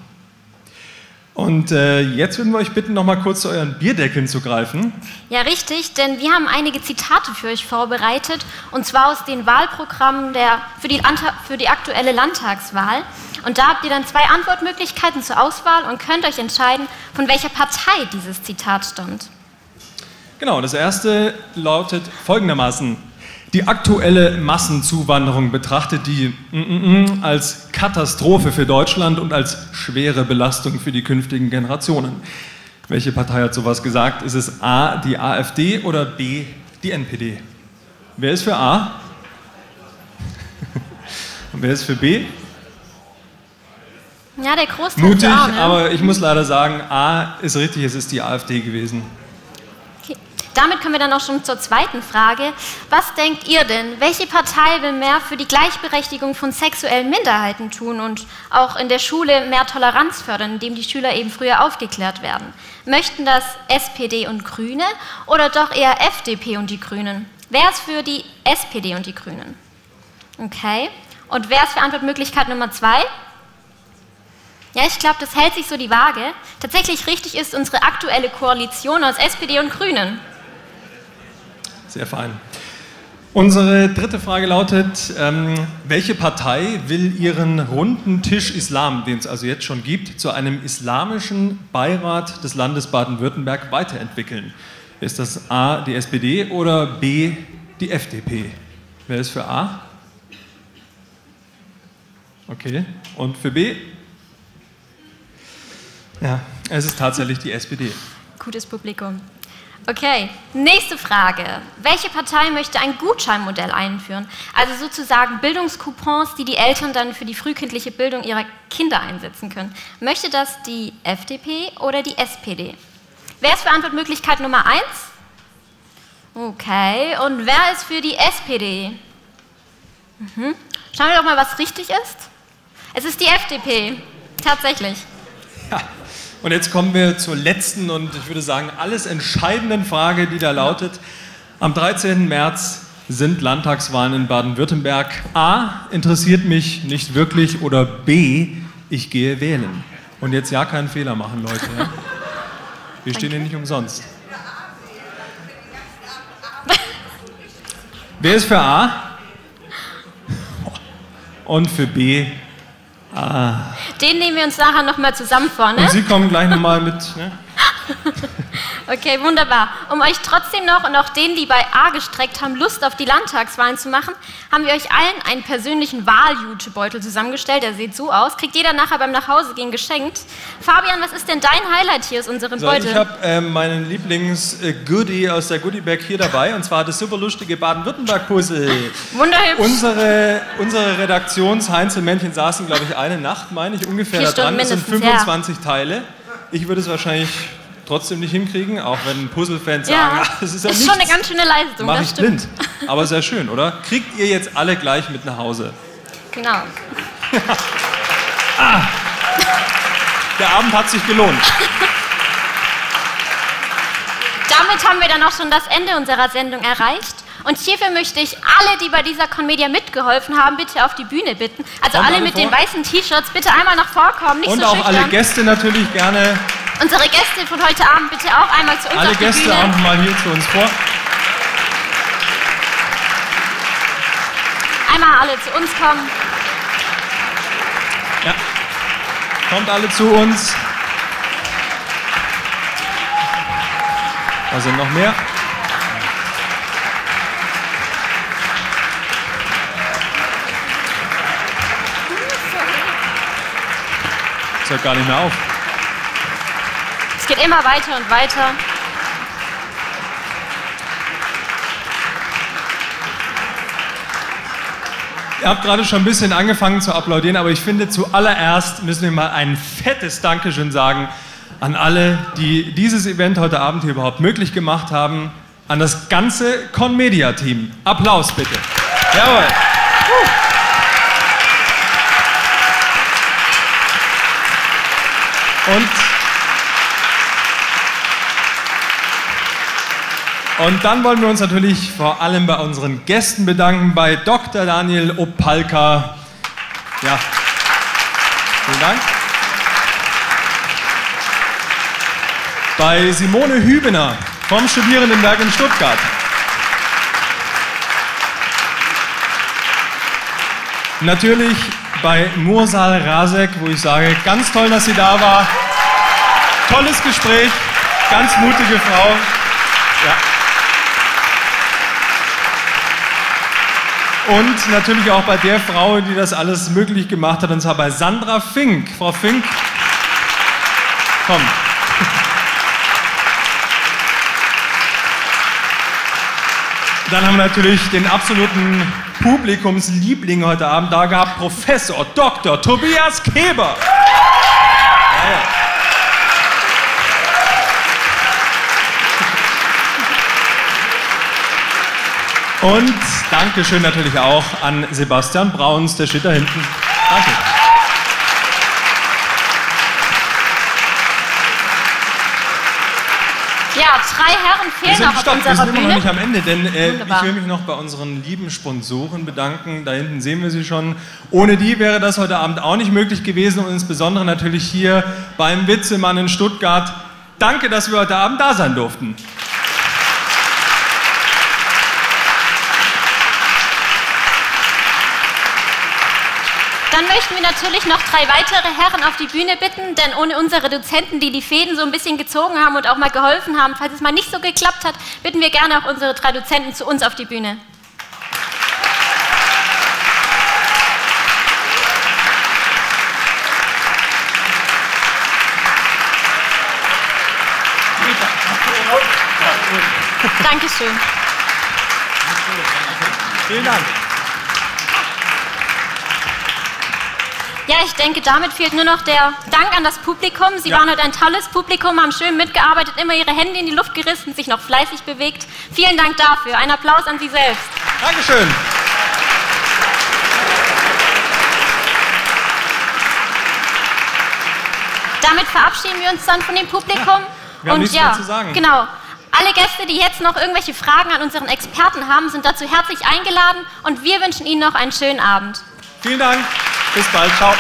Und jetzt würden wir euch bitten, noch mal kurz zu euren Bierdeckeln zu greifen. Ja, richtig, denn wir haben einige Zitate für euch vorbereitet, und zwar aus den Wahlprogrammen für die aktuelle Landtagswahl. Und da habt ihr dann zwei Antwortmöglichkeiten zur Auswahl und könnt euch entscheiden, von welcher Partei dieses Zitat stammt. Genau, das erste lautet folgendermaßen: Die aktuelle Massenzuwanderung betrachtet die als Katastrophe für Deutschland und als schwere Belastung für die künftigen Generationen. Welche Partei hat sowas gesagt? Ist es A, die AfD oder B, die NPD? Wer ist für A? Und wer ist für B? Ja, der Großteil. Mutig, auch, ne? Aber ich muss leider sagen, A ist richtig, es ist die AfD gewesen. Okay. Damit kommen wir dann auch schon zur zweiten Frage. Was denkt ihr denn, welche Partei will mehr für die Gleichberechtigung von sexuellen Minderheiten tun und auch in der Schule mehr Toleranz fördern, indem die Schüler eben früher aufgeklärt werden? Möchten das SPD und Grüne oder doch eher FDP und die Grünen? Wer ist für die SPD und die Grünen? Okay. Und wer ist für Antwortmöglichkeit Nummer 2? Ja, ich glaube, das hält sich so die Waage. Tatsächlich richtig ist unsere aktuelle Koalition aus SPD und Grünen. Sehr fein. Unsere dritte Frage lautet, welche Partei will ihren runden Tisch Islam, den es also jetzt schon gibt, zu einem islamischen Beirat des Landes Baden-Württemberg weiterentwickeln? Ist das A, die SPD oder B, die FDP? Wer ist für A? Okay. Und für B? Ja, es ist tatsächlich die SPD. Gutes Publikum. Okay, nächste Frage. Welche Partei möchte ein Gutscheinmodell einführen? Also sozusagen Bildungscoupons, die die Eltern dann für die frühkindliche Bildung ihrer Kinder einsetzen können. Möchte das die FDP oder die SPD? Wer ist für Antwortmöglichkeit Nummer 1? Okay, und wer ist für die SPD? Mhm. Schauen wir doch mal, was richtig ist. Es ist die FDP, tatsächlich. Ja. Und jetzt kommen wir zur letzten und ich würde sagen alles entscheidenden Frage, die da lautet: Am 13. März sind Landtagswahlen in Baden-Württemberg. A, interessiert mich nicht wirklich, oder B, ich gehe wählen. Und jetzt ja keinen Fehler machen, Leute. Ja? Wir stehen hier nicht umsonst. Wer ist für A? Und für B? Ah. Den nehmen wir uns nachher nochmal zusammen vor, ne? Und Sie kommen gleich nochmal mit, ne? Okay, wunderbar. Um euch trotzdem noch und auch denen, die bei A gestreckt haben, Lust auf die Landtagswahlen zu machen, haben wir euch allen einen persönlichen Wahl-Jutebeutel zusammengestellt. Der sieht so aus. Kriegt jeder nachher beim Nachhausegehen geschenkt. Fabian, was ist denn dein Highlight hier aus unserem Beutel? Ich habe meinen Lieblings-Goodie aus der Goodie-Bag hier dabei, und zwar das superlustige Baden-Württemberg-Puzzle. Wunderhübsch. Unsere Redaktions-Heinzelmännchen saßen, glaube ich, eine Nacht, meine ich, ungefähr da dran. Das sind 25 Teile. Ich würde es wahrscheinlich trotzdem nicht hinkriegen, auch wenn Puzzle-Fans sagen, ja, das ist ja nichts. Ist schon eine ganz schöne Leistung, mach ich blind. Aber sehr schön, oder? Kriegt ihr jetzt alle gleich mit nach Hause. Genau. Ah, der Abend hat sich gelohnt. Damit haben wir dann auch schon das Ende unserer Sendung erreicht. Und hierfür möchte ich alle, die bei dieser ConMedia mitgeholfen haben, bitte auf die Bühne bitten. Also alle mit den weißen T-Shirts, bitte einmal noch vorkommen, nicht so schüchtern. Und auch alle Gäste natürlich gerne. Unsere Gäste von heute Abend bitte auch einmal zu uns auf die Bühne. Alle Gäste auch mal hier zu uns vor. Einmal alle zu uns kommen. Ja, kommt alle zu uns. Da sind noch mehr. Das hört gar nicht mehr auf. Es geht immer weiter und weiter. Ihr habt gerade schon ein bisschen angefangen zu applaudieren, aber ich finde, zuallererst müssen wir mal ein fettes Dankeschön sagen an alle, die dieses Event heute Abend hier überhaupt möglich gemacht haben, an das ganze ConMedia-Team. Applaus bitte. Jawohl. Und dann wollen wir uns natürlich vor allem bei unseren Gästen bedanken, bei Dr. Daniel Opalka. Ja, vielen Dank. Bei Simone Hübener vom Studierendenwerk in Stuttgart. Natürlich bei Mursal Rasekh, wo ich sage, ganz toll, dass sie da war. Tolles Gespräch, ganz mutige Frau. Ja. Und natürlich auch bei der Frau, die das alles möglich gemacht hat, und zwar bei Sandra Fink. Frau Fink, komm. Dann haben wir natürlich den absoluten Publikumsliebling heute Abend da gehabt, Professor Dr. Tobias Keber. Und Dankeschön natürlich auch an Sebastian Brauns, der steht da hinten. Danke. Ja, drei Herren fehlen noch auf unserer Bühne. Wir sind noch nicht am Ende, denn ich will mich noch bei unseren lieben Sponsoren bedanken. Da hinten sehen wir sie schon. Ohne die wäre das heute Abend auch nicht möglich gewesen und insbesondere natürlich hier beim Wizemann in Stuttgart. Danke, dass wir heute Abend da sein durften. Dann möchten wir natürlich noch drei weitere Herren auf die Bühne bitten, denn ohne unsere Dozenten, die die Fäden so ein bisschen gezogen haben und auch mal geholfen haben, falls es mal nicht so geklappt hat, bitten wir gerne auch unsere drei Dozenten zu uns auf die Bühne. Dankeschön. Vielen Dank. Ja, ich denke, damit fehlt nur noch der Dank an das Publikum. Sie waren heute ein tolles Publikum, haben schön mitgearbeitet, immer ihre Hände in die Luft gerissen, sich noch fleißig bewegt. Vielen Dank dafür. Ein Applaus an Sie selbst. Dankeschön. Damit verabschieden wir uns dann von dem Publikum. Ja, wir haben und nichts mehr zu sagen. Genau. Alle Gäste, die jetzt noch irgendwelche Fragen an unseren Experten haben, sind dazu herzlich eingeladen und wir wünschen Ihnen noch einen schönen Abend. Vielen Dank. Bis bald. Ciao.